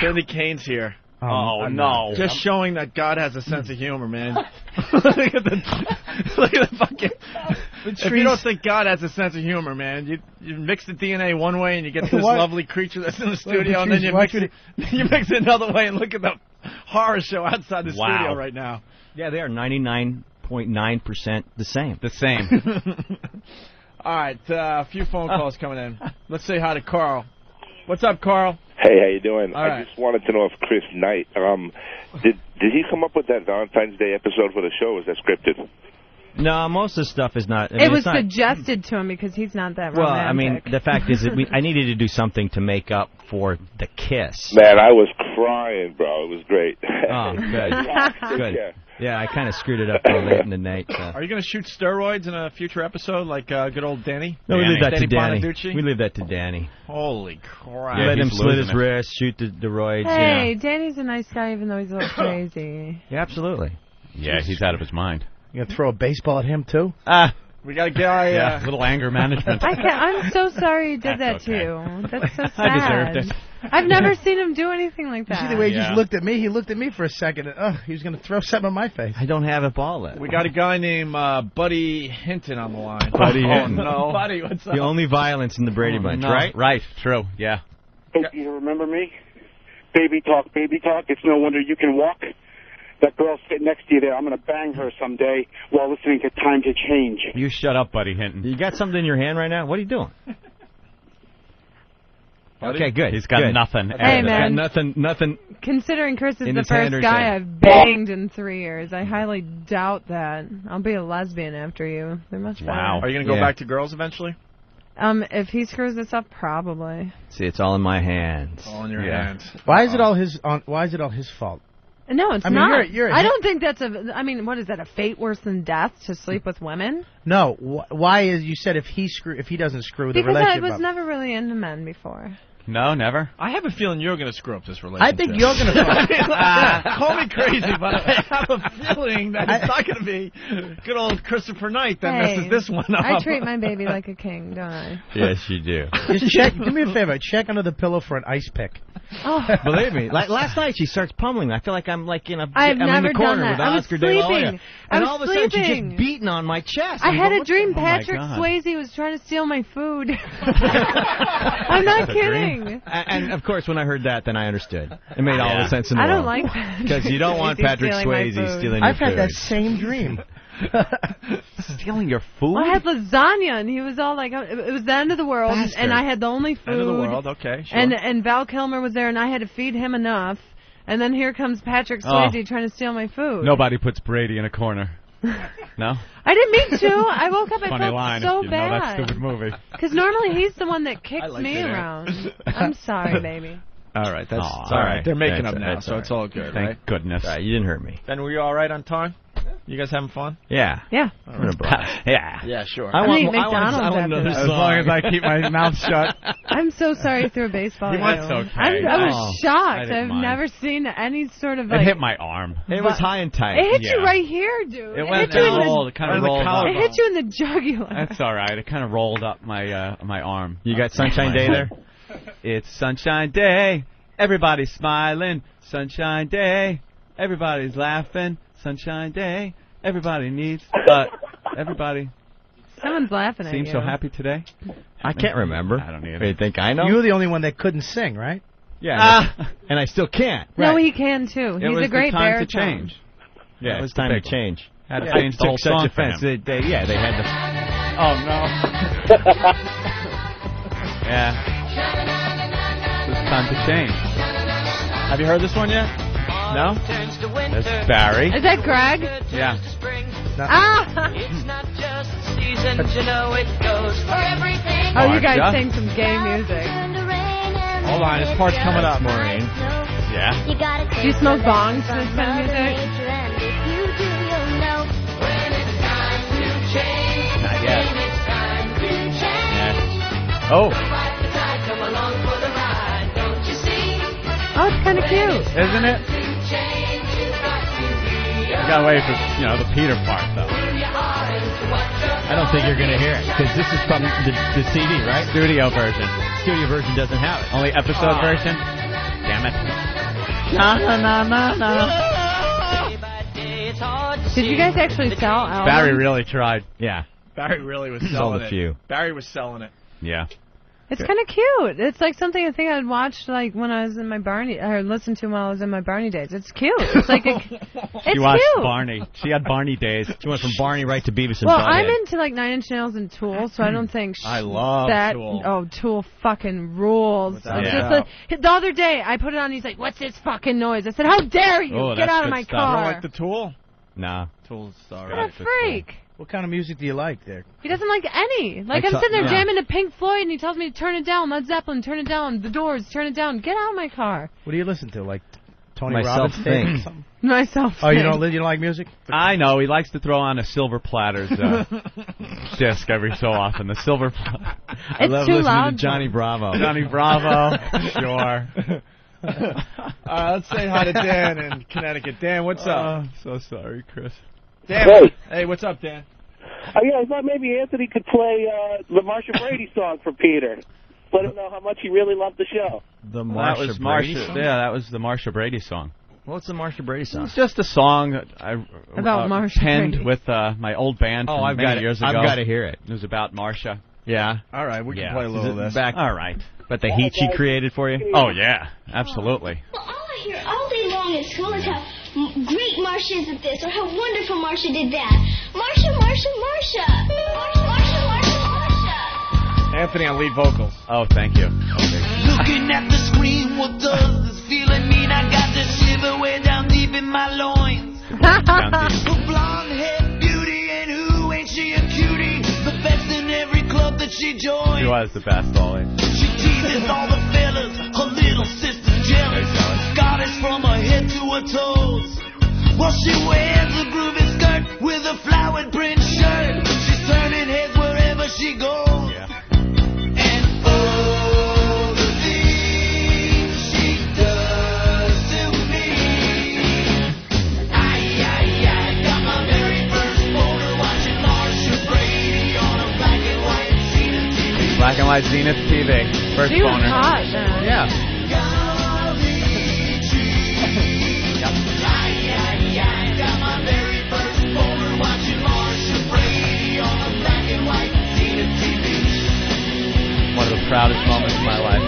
Sandy Kane's here. Um, oh, no. Just showing that God has a sense of humor, man. Look at the... Look at the fucking... If you don't think God has a sense of humor, man, you you mix the D N A one way and you get this what? lovely creature that's in the studio, Wait, and then you mix it, you mix it another way, and look at the horror show outside the wow. studio right now. Yeah, they are ninety-nine point nine percent the same. The same. All right, uh, a few phone calls coming in. Let's say hi to Carl. What's up, Carl? Hey, how you doing? All I right. just wanted to know if Chris Knight, um, did did he come up with that Valentine's Day episode for the show, or was that scripted? No, most of the stuff is not... I mean, it was not suggested to him because he's not that romantic. Well, I mean, the fact is that we, I needed to do something to make up for the kiss. Man, I was crying, bro. It was great. Oh, good. Good. Yeah, yeah, I kind of screwed it up late in the night. So. Are you going to shoot steroids in a future episode like uh, good old Danny? No, Danny. we leave that Danny to Danny. Bonaduce? We leave that to Danny. Holy crap. Yeah, let him slit his wrist, shoot the, the roids. Hey, you know. Danny's a nice guy even though he's a little crazy. Yeah, absolutely. Yeah, he's, he's out of his mind. You gonna throw a baseball at him too? Uh, we gotta get our yeah, uh, little anger management. I can't, I'm so sorry you did That's that okay. to you. That's so sad. I deserved it. I've never seen him do anything like that. You see the way he yeah. just looked at me? He looked at me for a second, and uh, he was gonna throw something at my face. I don't have a ball at. We got a guy named uh, Buddy Hinton on the line. Buddy oh, Hinton. No. Buddy, what's up? The only violence in the Brady Bunch, oh, no. right? Right. True. Yeah. Hey, do you remember me? Baby talk, baby talk. It's no wonder you can walk. That girl sitting next to you there, I'm going to bang her someday while listening to Time to Change. You shut up, Buddy Hinton. You got something in your hand right now? What are you doing? Okay, good. He's got good. nothing. Hey, man. Got nothing, nothing. Considering Chris is the first guy I've banged in three years, I highly doubt that. I'll be a lesbian after you. They're much better. Wow. Are you going to go yeah. back to girls eventually? Um, if he screws this up, probably. See, it's all in my hands. It's all in your yeah. hands. Why is it all his? On, why is it all his fault? No, it's I mean, not. You're, you're I don't think that's a... I mean, what is that, a fate worse than death, to sleep with women? No. Wh why is... You said if he screw, if he doesn't screw the relationship up. Because I was up. never really into men before. No, never. I have a feeling you're going to screw up this relationship. I think you're going to... uh, call me crazy, but I have a feeling that it's not going to be good old Christopher Knight that hey, messes this one up. I treat my baby like a king, don't I? Yes, you do. Just check. Do me a favor. Check under the pillow for an ice pick. Oh. Believe me. Like, last night she starts pummeling. I feel like I'm like in a... I've I'm never in the corner done that. With Oscar De La Hoya. And all of a sudden she's just beating on my chest. I I'm had going, a dream Patrick oh Swayze was trying to steal my food. I'm not kidding. And, and, of course, when I heard that, then I understood. It made yeah. all the sense in the world. I don't like that. Because you don't want Patrick Swayze stealing your I've food. I've had that same dream. Stealing your food? Well, I had lasagna, and he was all like, it was the end of the world, Bastard. and I had the only food. End of the world, okay, sure. And, and Val Kilmer was there, and I had to feed him enough. And then here comes Patrick Swayze oh. trying to steal my food. Nobody puts Brady in a corner. No? I didn't mean to. I woke up and felt line so if you bad. Know that stupid movie. Because normally he's the one that kicks like me it. around. I'm sorry, baby. All right, that's Aww, all right. They're making that's up now, so right. it's all good. Thank right? goodness. All right, you didn't hurt me. Then were you all right on time? You guys having fun? Yeah. Yeah. Right. yeah. Yeah, sure. I, I want McDonald's. I want another song. As long as I keep my mouth shut. I'm so sorry I threw a baseball. You went so okay. I was oh, shocked. I've mind. never seen any sort of. Like, it hit my arm. It was high and tight. It hit yeah. you right here, dude. It, it went hit you rolled, in the, kind of rolled up. It hit you in the jugular. That's all right. It kind of rolled up my uh, my arm. You got Sunshine Day there? It's Sunshine Day. Everybody's smiling. Sunshine Day. Everybody's laughing. Sunshine Day. Everybody needs, but uh, everybody. Someone's laughing at you. Seems so happy today. I can't remember. I don't either. You think I know? You were the only one that couldn't sing, right? Yeah. Uh, and I still can't. No, right. he can too. He's a great bear. It was time to change. Yeah, it was time to change. Had to change the whole song for him. Yeah, they had to. Oh no. Yeah. It's time to change. Have you heard this one yet? No? That's Barry. Is that Greg? Yeah. No. Ah! It's not just the season to know it goes for everything. Oh, you guys Marcia? Sing some gay music. Hold on, this part's coming up, Maureen. Yeah. Do you smoke bongs to this kind of music? Not yet. Yeah. Oh. Oh, it's kind of cute. Isn't it? You gotta wait for, you know, the Peter part, though. I don't think you're gonna hear it, because this is from the, the C D, right? Studio version. Studio version doesn't have it. Only episode oh. version? Damn it. Na na na na na. Did you guys actually sell albums? Barry really tried. Yeah. Barry really was selling Sold a few. it. Barry was selling it. Yeah. It's kind of cute. It's like something I think I'd watch like when I was in my Barney, or listen to while I was in my Barney days. It's cute. It's like a, it's she watched cute. Barney. She had Barney days. She went from Barney right to Beavis and Butthead. Well, I'm into like Nine Inch Nails and Tool, so I don't think sh- I love that. Tool. Oh, Tool fucking rules. Just like, the other day I put it on. And he's like, "What's this fucking noise?" I said, "How dare you oh, get out of my stuff. car?" You don't like the Tool? Nah, Tool's sorry. What a freak. What kind of music do you like there? He doesn't like any. Like, I'm sitting there jamming to Pink Floyd, and he tells me to turn it down. Led Zeppelin, turn it down. The Doors, turn it down. Get out of my car. What do you listen to? Like Tony Robbins? Myself thing. Myself thing. Oh, you don't, you don't like music? I know. He likes to throw on a Silver Platter's uh, disc every so often. The Silver Platter. I love listening loud, to Johnny Bravo. Johnny Bravo. Sure. All right, let's say hi to Dan in Connecticut. Dan, what's uh, up? So sorry, Chris. Dan, hey. hey, what's up, Dan? Oh, yeah, I thought maybe Anthony could play uh, the Marsha Brady song for Peter. Let him know how much he really loved the show. The Marsha well, Brady Marsha, song? Yeah, that was the Marsha Brady song. What's the Marsha Brady song? It's just a song I about uh, penned Brady. with uh, my old band from oh, I've many got years ago. I've got to hear it. It was about Marsha. Yeah. All right, we can yeah. play a little of this. Back. All right. But the heat she created for you? Oh, yeah, absolutely. Well, all I hear all day long in school is how great Marsha is at this, or how wonderful Marsha did that. Marsha, Marsha, Marsha. Marsha, Marsha, Marsha. Anthony on lead vocals. Oh, thank you. Okay. Looking at the screen, what does this feeling mean? I got the shiver way down deep in my loins. Blonde hair, beauty, and who ain't she a cutie? The best in every club that she joined. She was the best, always. She teases all the fellas, her little sister jealous. Goddess from her head to her toes. Well, she wears a groovy skirt with a flowered print shirt. She's turning heads wherever she goes. Yeah. And oh, the things she does to me. Aye, aye, aye. Got my very first motor watching Marsha Brady on a black and white Zenith T V. Black and white Zenith T V. First she boner. She was hot, man. Yeah. One of the proudest moments of my life.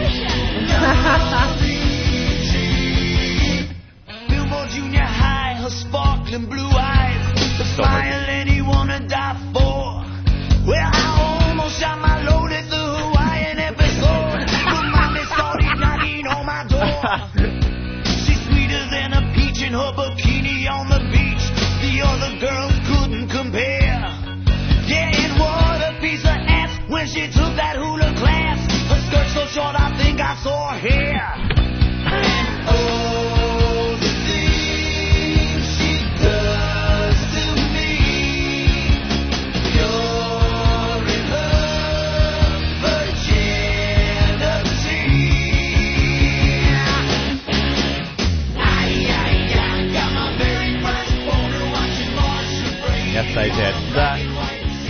Billboard Junior High, her sparkling blue eyes, the smile any wanna die for. Well, I almost shot my load at the Hawaiian episode. My mommy started knocking on my door. She's sweeter than a peach in her bikini on the beach. The other girls couldn't compare. Yeah, and what a piece of ass when she took that hula. So short, I think I saw her hair. And oh, the things she does to me. You're in love, virginity. Aye, aye, aye. Got my very first boner watching Marsha Brady. Yes, I did. That.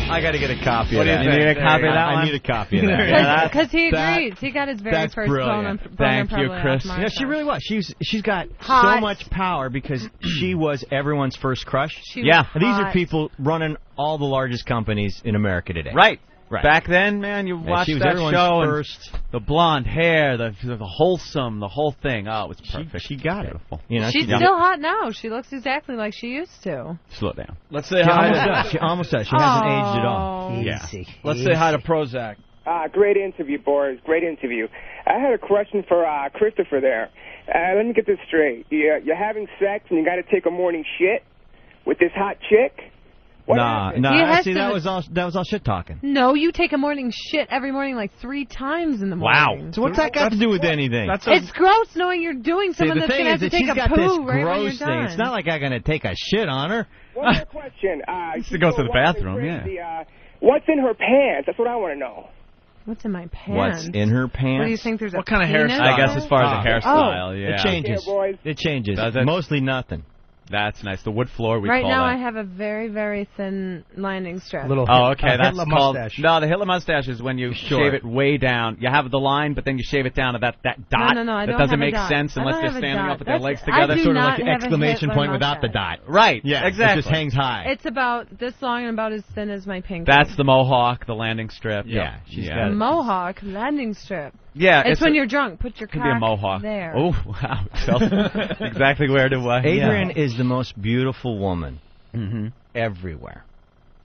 I got to get a copy what of that. You need a copy of that I, one? I need a copy of that. Because yeah, he agrees. He got his very first brilliant. Bone. Thank you, Chris. Yeah, she really was. She's She's got hot. so much power because she was everyone's first crush. She yeah. Was These hot. are people running all the largest companies in America today. Right. Right. Back then, man, you watched yeah, that show. First. And the blonde hair, the, the wholesome, the whole thing. Oh, it was perfect. She, she got Beautiful. it. You know, She's she still it. hot now. She looks exactly like she used to. Slow down. Let's say she hi. Almost to, she almost does. She oh, hasn't aged at all. Easy. Yeah. Let's easy. say hi to Prozac. Uh, great interview, boys. Great interview. I had a question for uh, Christopher there. Uh, let me get this straight. You're, you're having sex and you got to take a morning shit with this hot chick? What nah, happened? nah. See, to... that was all that was all shit talking. No, you take a morning shit every morning like three times in the morning. Wow. So what's that got that's, to do with anything? That's a... It's gross knowing you're doing something that's going to have to take a poo right when you're done. It's not like I'm going to take a shit on her. One more question. Uh, she to go to the bathroom, crazy, yeah. Uh, what's in her pants? That's what I want to know. What's in my pants? What's in her pants? What do you think there's what a kind of hairstyle? I guess as far oh. as the hairstyle, oh. yeah. It changes. Yeah, it changes. Does it? Mostly nothing. That's nice. The wood floor, we right call it. Right now that. I have a very, very thin lining strap. Little oh, okay. Uh, that's Hitler called... Mustache. No, the Hitler mustache is when you sure. shave it way down. You have the line, but then you shave it down to that, that dot. No, no, no. I that don't doesn't have make a sense unless they're standing up with that's, their legs together. Sort of like the exclamation point mustache. Without the dot. Right. Yeah, exactly. It just hangs high. It's about this long and about as thin as my pink. That's one. The mohawk, the landing strip. Yeah. yeah. She's yeah. got the mohawk, landing strip. Yeah, it's, it's when a, you're drunk. Put your cock be a mohawk. There. Oh, wow. Exactly where to what? Adrianne yeah. is the most beautiful woman mm-hmm. everywhere.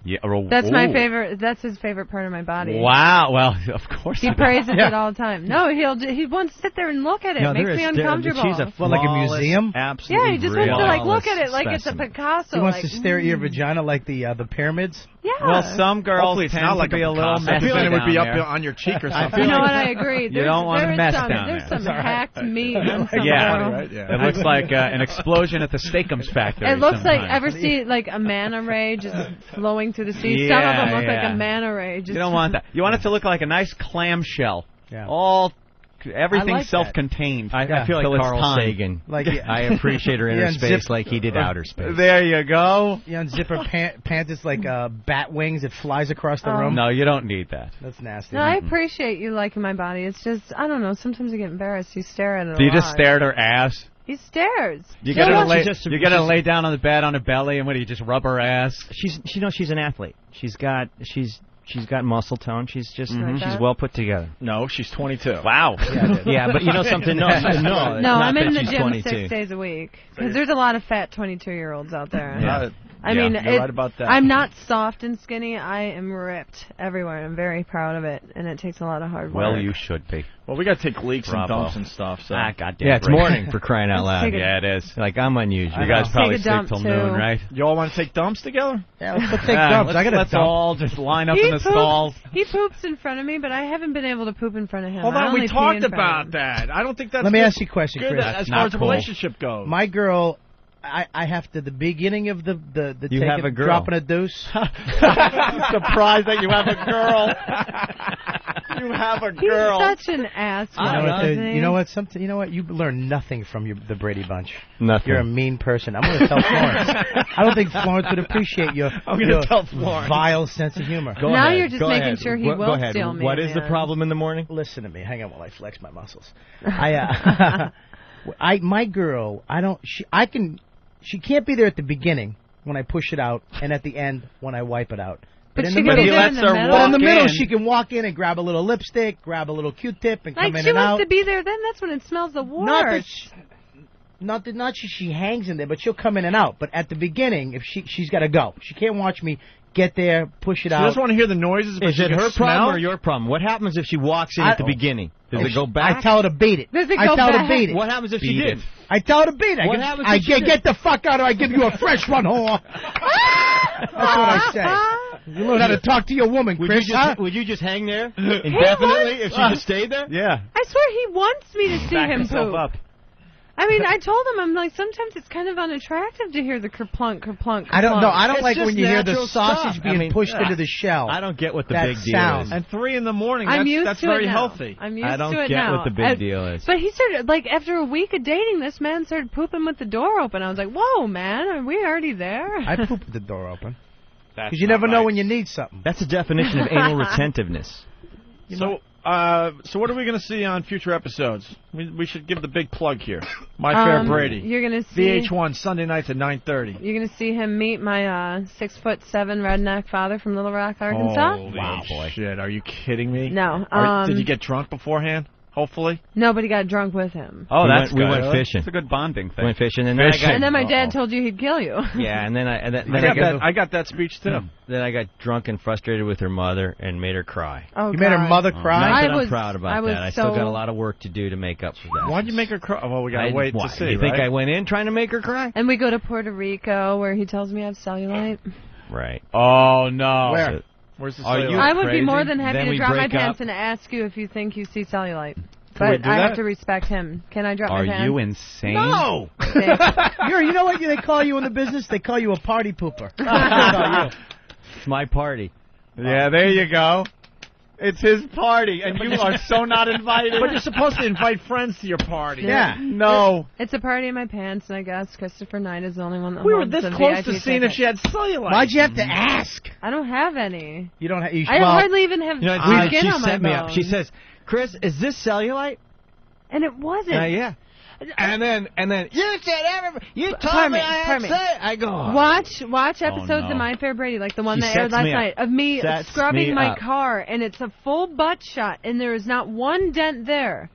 Yeah. Or, that's ooh. my favorite. That's his favorite part of my body. Wow. Well, of course. He praises yeah. it all the time. No, he'll he wants to sit there and look at it. No, it makes me uncomfortable. She's a flawless, like a museum. Absolutely. Yeah, he just wants to like look at it like specimen. It's a Picasso. He wants like, to stare mm. at your vagina like the uh, the pyramids. Yeah. Well, some girls it's tend not like to be a, a little. I feel like it would be up there. on your cheek or something. You know what? I agree. There's, you don't want to mess some, down there's there. Some hacked right. meat. Yeah. It looks like an explosion at the Steakums factory. It looks like ever see like a manta ray just flowing. To the sea. Yeah, some of them look yeah. like a manta ray. Just you don't want that. You want it to look like a nice clamshell. Yeah. All, everything like self-contained. I, yeah. I feel like so Carl time. Sagan. Like, yeah. I appreciate her inner space unzip, like he did uh, outer space. There you go. You unzip her pant, pants. It's like uh, bat wings. It flies across the um, room. No, you don't need that. That's nasty. No, I appreciate you liking my body. It's just, I don't know, sometimes I get embarrassed. You stare at it Do you lot. just stare at her ass? He stares. You got to lay, just, you gotta lay down on the bed on her belly, and what do you just rub her ass? She's, she knows she's an athlete. She's got, she's, she's got muscle tone. She's just, mm-hmm. she's well put together. No, she's twenty-two. Wow. Yeah, yeah, but you know something? No, no, no. no I'm in the gym twenty-two. Six days a week because there's a lot of fat twenty-two-year-olds out there. Yeah. I yeah, mean, you're it, right about that. I'm not soft and skinny. I am ripped everywhere. I'm very proud of it, and it takes a lot of hard work. Well, you should be. Well, we got to take leaks Bravo. and dumps and stuff. So. Ah, goddamn. Yeah, it's break. morning for crying out loud. Yeah, it is. Like I'm unusual. You guys probably sleep till too. noon, right? You all want to take dumps together? Yeah, let's take yeah, dumps. Let's, I got Let's dump. all just line up he in the poops, stalls. He poops in front of me, but I haven't been able to poop in front of him. Hold on, we talked about that. I don't think that's. Let me ask you a question, Chris. As far as the relationship goes, my girl. I, I have to, the beginning of the, the, the you have a girl. dropping a deuce. Surprised that you have a girl. You have a girl. He's such an ass. You know, what, uh, you know what? Something. You know what? You learn nothing from your, the Brady Bunch. Nothing. You're a mean person. I'm going to tell Florence. I don't think Florence would appreciate your, I'm your tell vile sense of humor. Go now ahead. you're just go making ahead. sure he go will ahead. steal me. What is man. the problem in the morning? Listen to me. Hang on while I flex my muscles. I, uh... I my girl, I don't. She, I can. She can't be there at the beginning when I push it out, and at the end when I wipe it out. But, but, in, the middle, lets in, the but in the middle, in. she can walk in and grab a little lipstick, grab a little Q-tip, and like come in and out. Like she wants to be there. Then that's when it smells the water. Not that she, not that not she, she hangs in there, but she'll come in and out. But at the beginning, if she she's got to go, she can't watch me. Get there, push it she out. She doesn't want to hear the noises, but is it her smell? problem or your problem? What happens if she walks in I, at the oh. beginning? Does oh, it go back? I tell her to beat it. Does it I go tell back? her to beat it. What happens if beat she did? It. I tell her to beat it. What I, happens I, if I she get, did? Get the fuck out or I give you a fresh one, whore. That's what I say. You learn how to talk to your woman, would Chris. You just, huh? Would you just hang there indefinitely if she uh, just stayed there? Yeah. I swear he wants me to see back him poop. Up. I mean, I told him, I'm like, sometimes it's kind of unattractive to hear the kerplunk, kerplunk, kerplunk. I don't know. I don't it's like when you hear the sausage stuff. being I mean, pushed uh, into the shell. I don't get what the that big sound. deal is. And three in the morning, I'm that's, used that's to very it now. healthy. I'm used to it now. I don't get now. what the big I, deal is. But he started, like, after a week of dating, this man started pooping with the door open. I was like, whoa, man, are we already there? I pooped with the door open. Because you never right. know when you need something. That's the definition of anal retentiveness. You so... Know? Uh, so what are we going to see on future episodes? We, we should give the big plug here. My Fair um, Brady. You're going to see... V H one, Sunday nights at nine thirty. You're going to see him meet my uh, six foot seven redneck father from Little Rock, Arkansas. Holy wow, boy. shit. Are you kidding me? No. Um, are, did you get drunk beforehand? hopefully. Nobody got drunk with him. Oh, we that's went, good. We went fishing. It's a good bonding thing. We went fishing. And then, fishing. Got, and then my uh-oh. dad told you he'd kill you. Yeah, and then I and then, then I, got I, got that, I got that speech, too. Yeah. Then I got drunk and frustrated with her mother and made her cry. Oh, You God. made her mother cry? Oh, not I was, I'm proud about I was that. So I still got a lot of work to do to make up for that. Why'd you make her cry? Well, we got to wait why? to see, You right? think I went in trying to make her cry? And we go to Puerto Rico, where he tells me I have cellulite. Right. Oh, no. Where? Where's the cellulite? I would be more than happy to drop my pants and ask you if you think you see cellulite. But I have to respect him. Can I drop my pants? Are you insane? No! You're, you know what they call you in the business? They call you a party pooper. It's my party. Yeah, there you go. It's his party, and you are so not invited. But you're supposed to invite friends to your party. Yeah. yeah. No. It's a party in my pants, and I guess Christopher Knight is the only one that We were this close to seeing if she had cellulite. Why'd you have to ask? I don't have any. You don't have you, I well, hardly even have you know, uh, skin on my bones. She says, Chris, is this cellulite? And it wasn't. Uh, yeah. And then, and then, you said everybody, you told pardon me I had said I go, oh. watch, watch episodes oh, no. of My Fair Brady, like the one she that aired last night, of me sets scrubbing me my up. car, and it's a full butt shot, and there is not one dent there.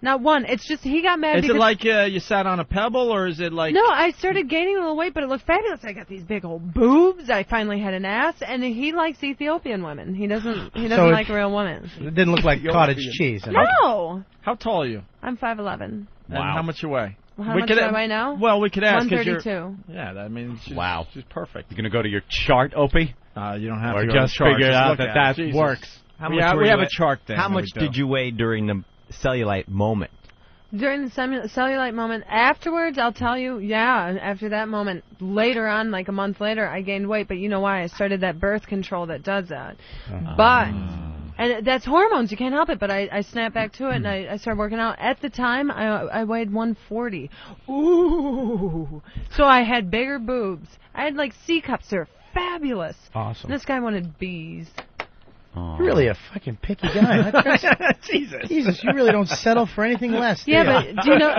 Not one. It's just he got mad. Is it like uh, you sat on a pebble, or is it like... No, I started gaining a little weight, but it looked fabulous. I got these big old boobs. I finally had an ass, and he likes Ethiopian women. He doesn't He doesn't so like real women. It didn't look like cottage cheese. No! How tall are you? I'm five eleven. Wow. And how much you weigh? Well, how we much do I weigh now? Well, we could ask. one thirty-two. Yeah, I mean, she's, wow. she's perfect. You're going to go to your chart, Opie? Uh, you don't have or to go to your chart. Or just figure out that that Jesus. works. How much yeah, we have a chart thing. How much did you weigh during the... cellulite moment. During the cellulite moment, afterwards, I'll tell you, yeah, after that moment, later on, like a month later, I gained weight, but you know why? I started that birth control that does that. Uh-huh. But... And that's hormones. You can't help it. But I, I snapped back to it, and I, I started working out. At the time, I, I weighed one forty. Ooh. So I had bigger boobs. I had, like, C cups. They're fabulous. Awesome. This guy wanted B's. Aww. Really a fucking picky guy. Jesus, Jesus, you really don't settle for anything less. Yeah, do but do you know?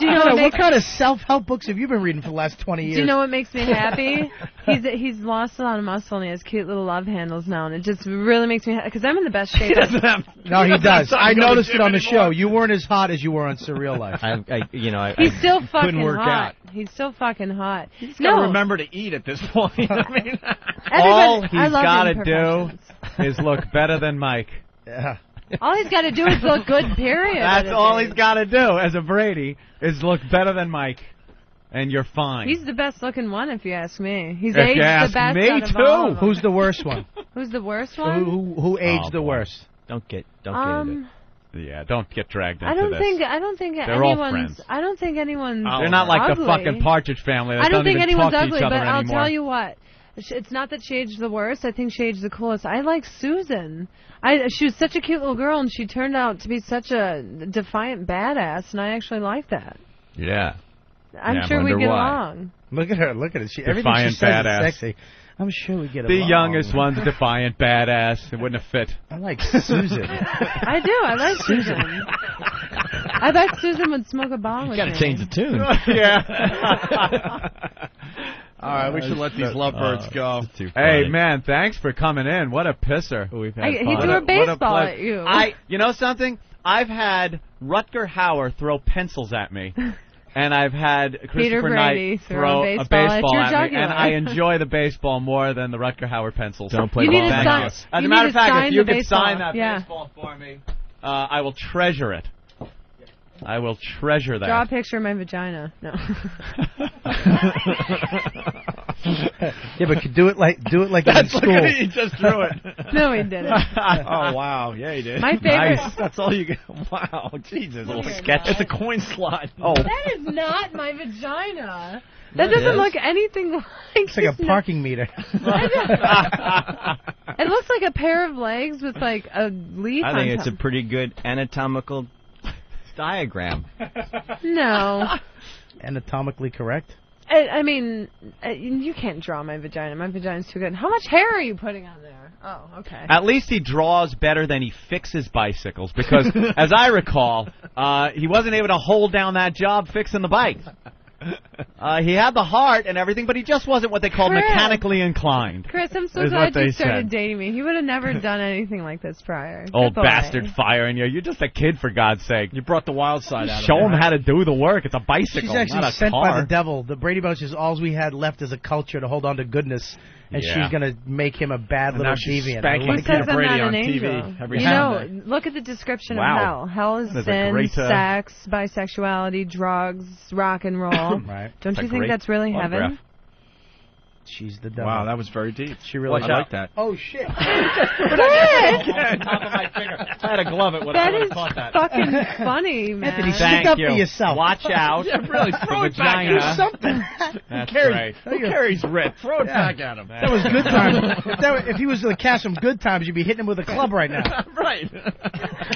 Do you know what, know, what kind of self-help books have you been reading for the last twenty years? Do you know what makes me happy? he's he's lost a lot of muscle and he has cute little love handles now, and it just really makes me happy because I'm in the best shape. He doesn't have, no, he, he does. I noticed it on the anymore. show. You weren't as hot as you were on Surreal Life. I, I, you know, I, he's I still fucking couldn't work hot. Out. He's still fucking hot. He's no. got to remember to eat at this point. I mean, all he's got to do. His look better than Mike. Yeah. All he's got to do is look good, period. That's all he's got to do as a Brady is look better than Mike, and you're fine. He's the best-looking one, if you ask me. He's if aged you ask the best me out of too. All of them. Who's the worst one? Who's the worst one? Who, who, who aged oh, the boy. worst? Don't get don't um, get into it. Yeah, don't get dragged into I don't this. Think, I don't think They're anyone's... I don't think anyone's oh, They're not like ugly. the fucking Partridge Family. They I don't, don't think even anyone's ugly, but anymore. I'll tell you what. It's not that she aged the worst. I think she aged the coolest. I like Susan. I, she was such a cute little girl, and she turned out to be such a defiant badass, and I actually like that. Yeah. I'm yeah, sure we get why. along. Look at her. Look at it. She, everything she says is sexy. I'm sure we get along. The youngest one's defiant badass. It wouldn't have fit. I like Susan. I do. I like Susan. I bet Susan would smoke a bong with me. You got to change the tune. Yeah. All right, we should let these lovebirds go. Hey, man, thanks for coming in. What a pisser. We've had I, he threw a baseball a at you. I, you know something? I've had Rutger Hauer throw pencils at me, and I've had Christopher Knight throw a baseball, a baseball at, at me, and I enjoy the baseball more than the Rutger Hauer pencils. Don't play you ball. Thank you. As a matter of fact, if you could baseball. sign that yeah. baseball for me, uh, I will treasure it. I will treasure that. Draw a picture of my vagina. No. Yeah, but do it like do it like in school. Like he just drew it. No, he didn't. Oh wow, yeah, he did. My favorite. Nice. That's all you get. Wow, Jesus, little sketch. Not. It's a coin slot. Oh, that is not my vagina. That doesn't it look anything like... It's like a parking meter. It looks like a pair of legs with like a leaf. I think on it's top. a pretty good anatomical. diagram. No. Anatomically correct? I, I mean, I, you can't draw my vagina. My vagina's too good. How much hair are you putting on there? Oh, okay. At least he draws better than he fixes bicycles because, as I recall, uh, he wasn't able to hold down that job fixing the bike. Uh, he had the heart and everything, but he just wasn't what they called Chris. mechanically inclined. Chris, I'm so glad you started said. dating me. He would have never done anything like this prior. Old That's bastard firing you. You're just a kid, for God's sake. You brought the wild side out of Show him how to do the work. It's a bicycle, not a car. She's actually sent by the devil. The Brady Bunch is all we had left as a culture to hold on to goodness. And yeah. she's going to make him a bad and little deviant. Who says I'm not an angel? You know, look at the description wow. of hell. Hell is sin, is great, uh, sex, bisexuality, drugs, rock and roll. Right. Don't that's you think that's really heaven? Graph. She's the devil. Wow, that was very deep. She really I like that. Oh, shit. I, top of my finger. I had a glove at what I would have caught that. That is fucking funny, man. Anthony, stick up you. for yourself. Watch out. Yeah, really, throw it back at something. That's Carrie, right. Who carries Rip? Throw it yeah. back at him. That was good times. If, that were, if he was to cast some good times, you'd be hitting him with a club right now. Right.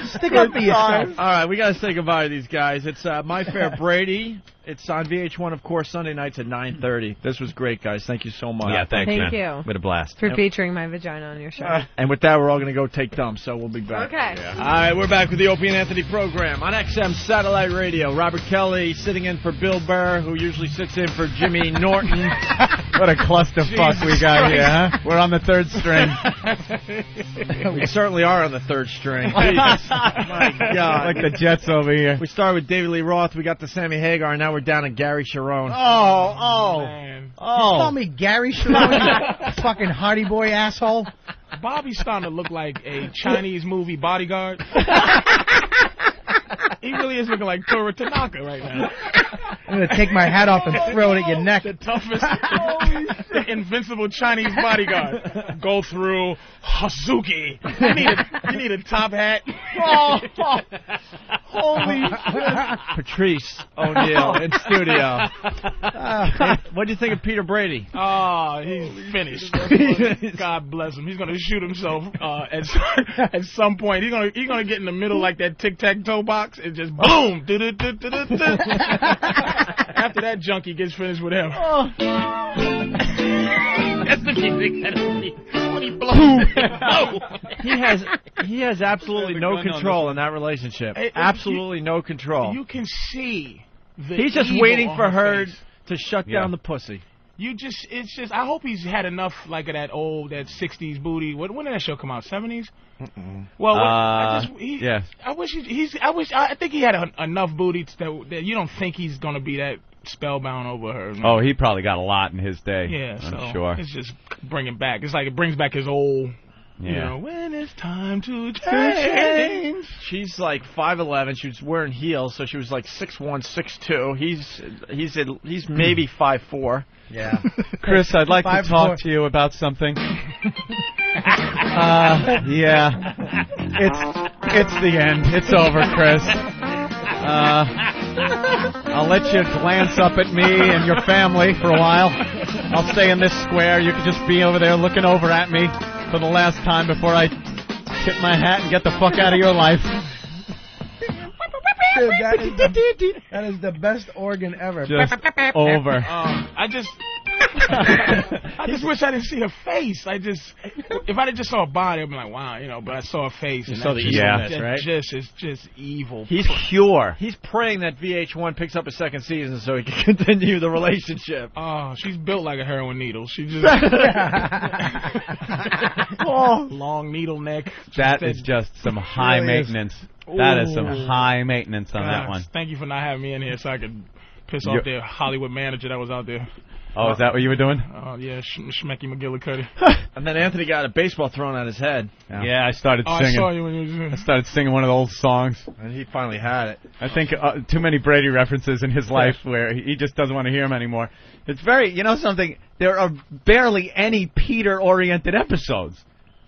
Stick good up for yourself. All right, we got to say goodbye to these guys. It's uh, My Fair Brady. It's on V H one, of course, Sunday nights at nine thirty. This was great, guys. Thank you so much. Yeah, thanks, Thank man. you. What a blast. For featuring my vagina on your show. Uh, and with that, we're all going to go take dumps, so we'll be back. Okay. Yeah. All right, we're back with the Opie and Anthony program on X M Satellite Radio. Robert Kelly sitting in for Bill Burr, who usually sits in for Jimmy Norton. What a clusterfuck we got Christ. here, huh? We're on the third string. We certainly are on the third string. My God. Like the Jets over here. We start with David Lee Roth. We got to Sammy Hagar. Now we're down at Gary Sharon. Oh, oh. Man. Oh. You call me Gary Sharon, you fucking Hardy Boy asshole. Bobby's starting to look like a Chinese movie bodyguard. He really is looking like Toru Tanaka right now. I'm going to take my hat off and oh, throw no. it at your neck. The toughest, the invincible Chinese bodyguard. Go through Hazuki. You need a, you need a top hat. Oh, oh. Holy shit. Patrice O'Neill in studio. Uh, what do you think of Peter Brady? Oh, he's finished. God bless him. He's going to shoot himself uh, at, at some point. He's going he's gonna to get in the middle like that tic-tac-toe box and just boom. After that junkie gets finished with him. Oh. That's the music that I see. When he blows it. He has, he has absolutely no control in that relationship. It, it, absolutely you, no control. You can see the He's just waiting for her face. to shut yeah. down the pussy. You just, it's just, I hope he's had enough, like, of that old, that sixties booty. When, when did that show come out, seventies? Mm-mm. Well, uh, I just, he, yeah. I wish, he, he's, I wish, I think he had a, enough booty that, that you don't think he's going to be that spellbound over her. Man. Oh, he probably got a lot in his day. Yeah, I'm so sure. It's just bringing back, it's like it brings back his old... Yeah. You know, when it's time to change. She's like five eleven. She was wearing heels, so she was like six one, six two. He's he's at, he's maybe five four. Yeah. Chris, I'd like five to talk four. to you about something. uh, yeah. It's it's the end. It's over, Chris. Uh, I'll let you glance up at me and your family for a while. I'll stay in this square. You can just be over there looking over at me for the last time before I tip my hat and get the fuck out of your life. Dude, that, is the, that is the best organ ever. Just over. Um, I just... I just wish I didn't see her face. I just... If I just saw a body, I'd be like, wow, you know, but I saw her face. And you saw the just, yeah, that's right? Just, it's just evil. He's pure. He's praying that V H one picks up a second season so he can continue the relationship. Oh, she's built like a heroin needle. She just... oh. Long needle neck. That is just some high really maintenance. Is. That is some high maintenance on Gosh, that one. Thank you for not having me in here so I could piss You're off the Hollywood manager that was out there. Oh, is that what you were doing? Oh, uh, yeah, Sh Schmecky McGillicuddy. And then Anthony got a baseball thrown at his head. Yeah, yeah I started oh, singing. I saw you when you were... I started singing one of the old songs. And he finally had it. I think uh, too many Brady references in his life where he just doesn't want to hear them anymore. It's very, you know something, there are barely any Peter-oriented episodes.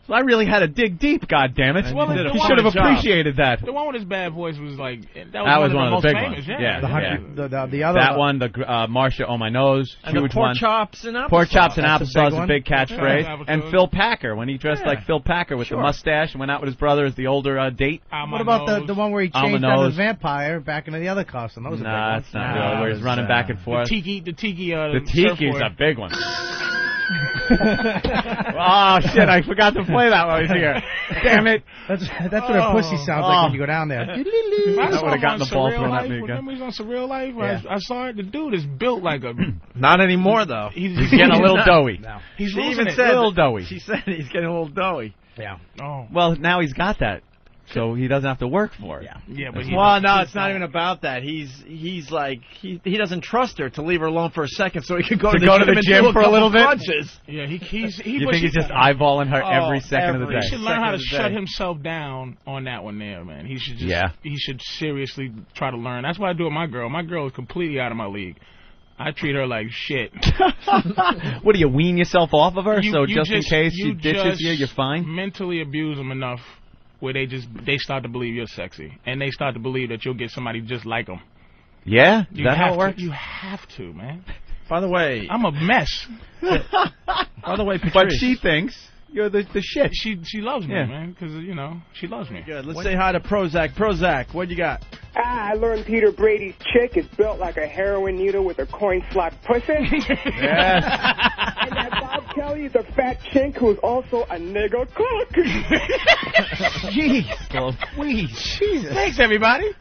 So I really had to dig deep, goddammit. He should have appreciated that. The one with his bad voice was like... That was, that one, was of one of the most big famous. ones. Yeah, yeah. The, yeah. The, the, the other that one, the uh, Marsha on My Nose, and huge the pork one. chops and applesauce. Pork chops and applesauce is a big catchphrase. Yeah, and Phil Packer, when he dressed yeah. like Phil Packer with sure. the mustache and went out with his brother as the older uh, date. What about the, the one where he changed out of the vampire back into the other costume? That was nah, a big one. That's not nah, real, where he's running back and forth. The tiki, the tiki, uh, the tiki's a big one. Oh, shit, I forgot to play that while I was here. Damn it. That's, that's oh, what a pussy sounds oh. like when you go down there. I would have gotten the ball thrown life, at me again. Remember on Surreal Life? Yeah. I, I saw it. The dude is built like a... Not anymore, though. He's, he's getting a little not, doughy. No. He's losing it. A little doughy. She said he's getting a little doughy. Yeah. Oh. Well, now he's got that. So he doesn't have to work for it. Yeah, yeah but he well, no, it's not even about that. He's he's like he he doesn't trust her to leave her alone for a second, so he could go to, to, go to the gym, gym for a little bit. Punches. Yeah, he he's he. You think he's just eyeballing her oh, every second every, of the day? He should learn how to shut himself down on that one there, man. He should just yeah. He should seriously try to learn. That's what I do with my girl. My girl is completely out of my league. I treat her like shit. What, do you wean yourself off of her? You, so you just, just in case you she ditches just you, you're fine. Mentally abuse them enough. Where they just they start to believe you're sexy, and they start to believe that you'll get somebody just like them. Yeah, you that how it works. To, you have to, man. By the way, I'm a mess. By the way, Patrice, but she thinks you're the the shit. She she loves me, yeah. man, because you know she loves me. Good. Let's what? say hi to Prozac. Prozac, what you got? Ah, I learned Peter Brady's chick is built like a heroin needle with a coin slot pussy. Yes. And that Bob Kelly is a fat chink who's also a nigga cook. Jeez. Oh, please. Jesus. Thanks, everybody.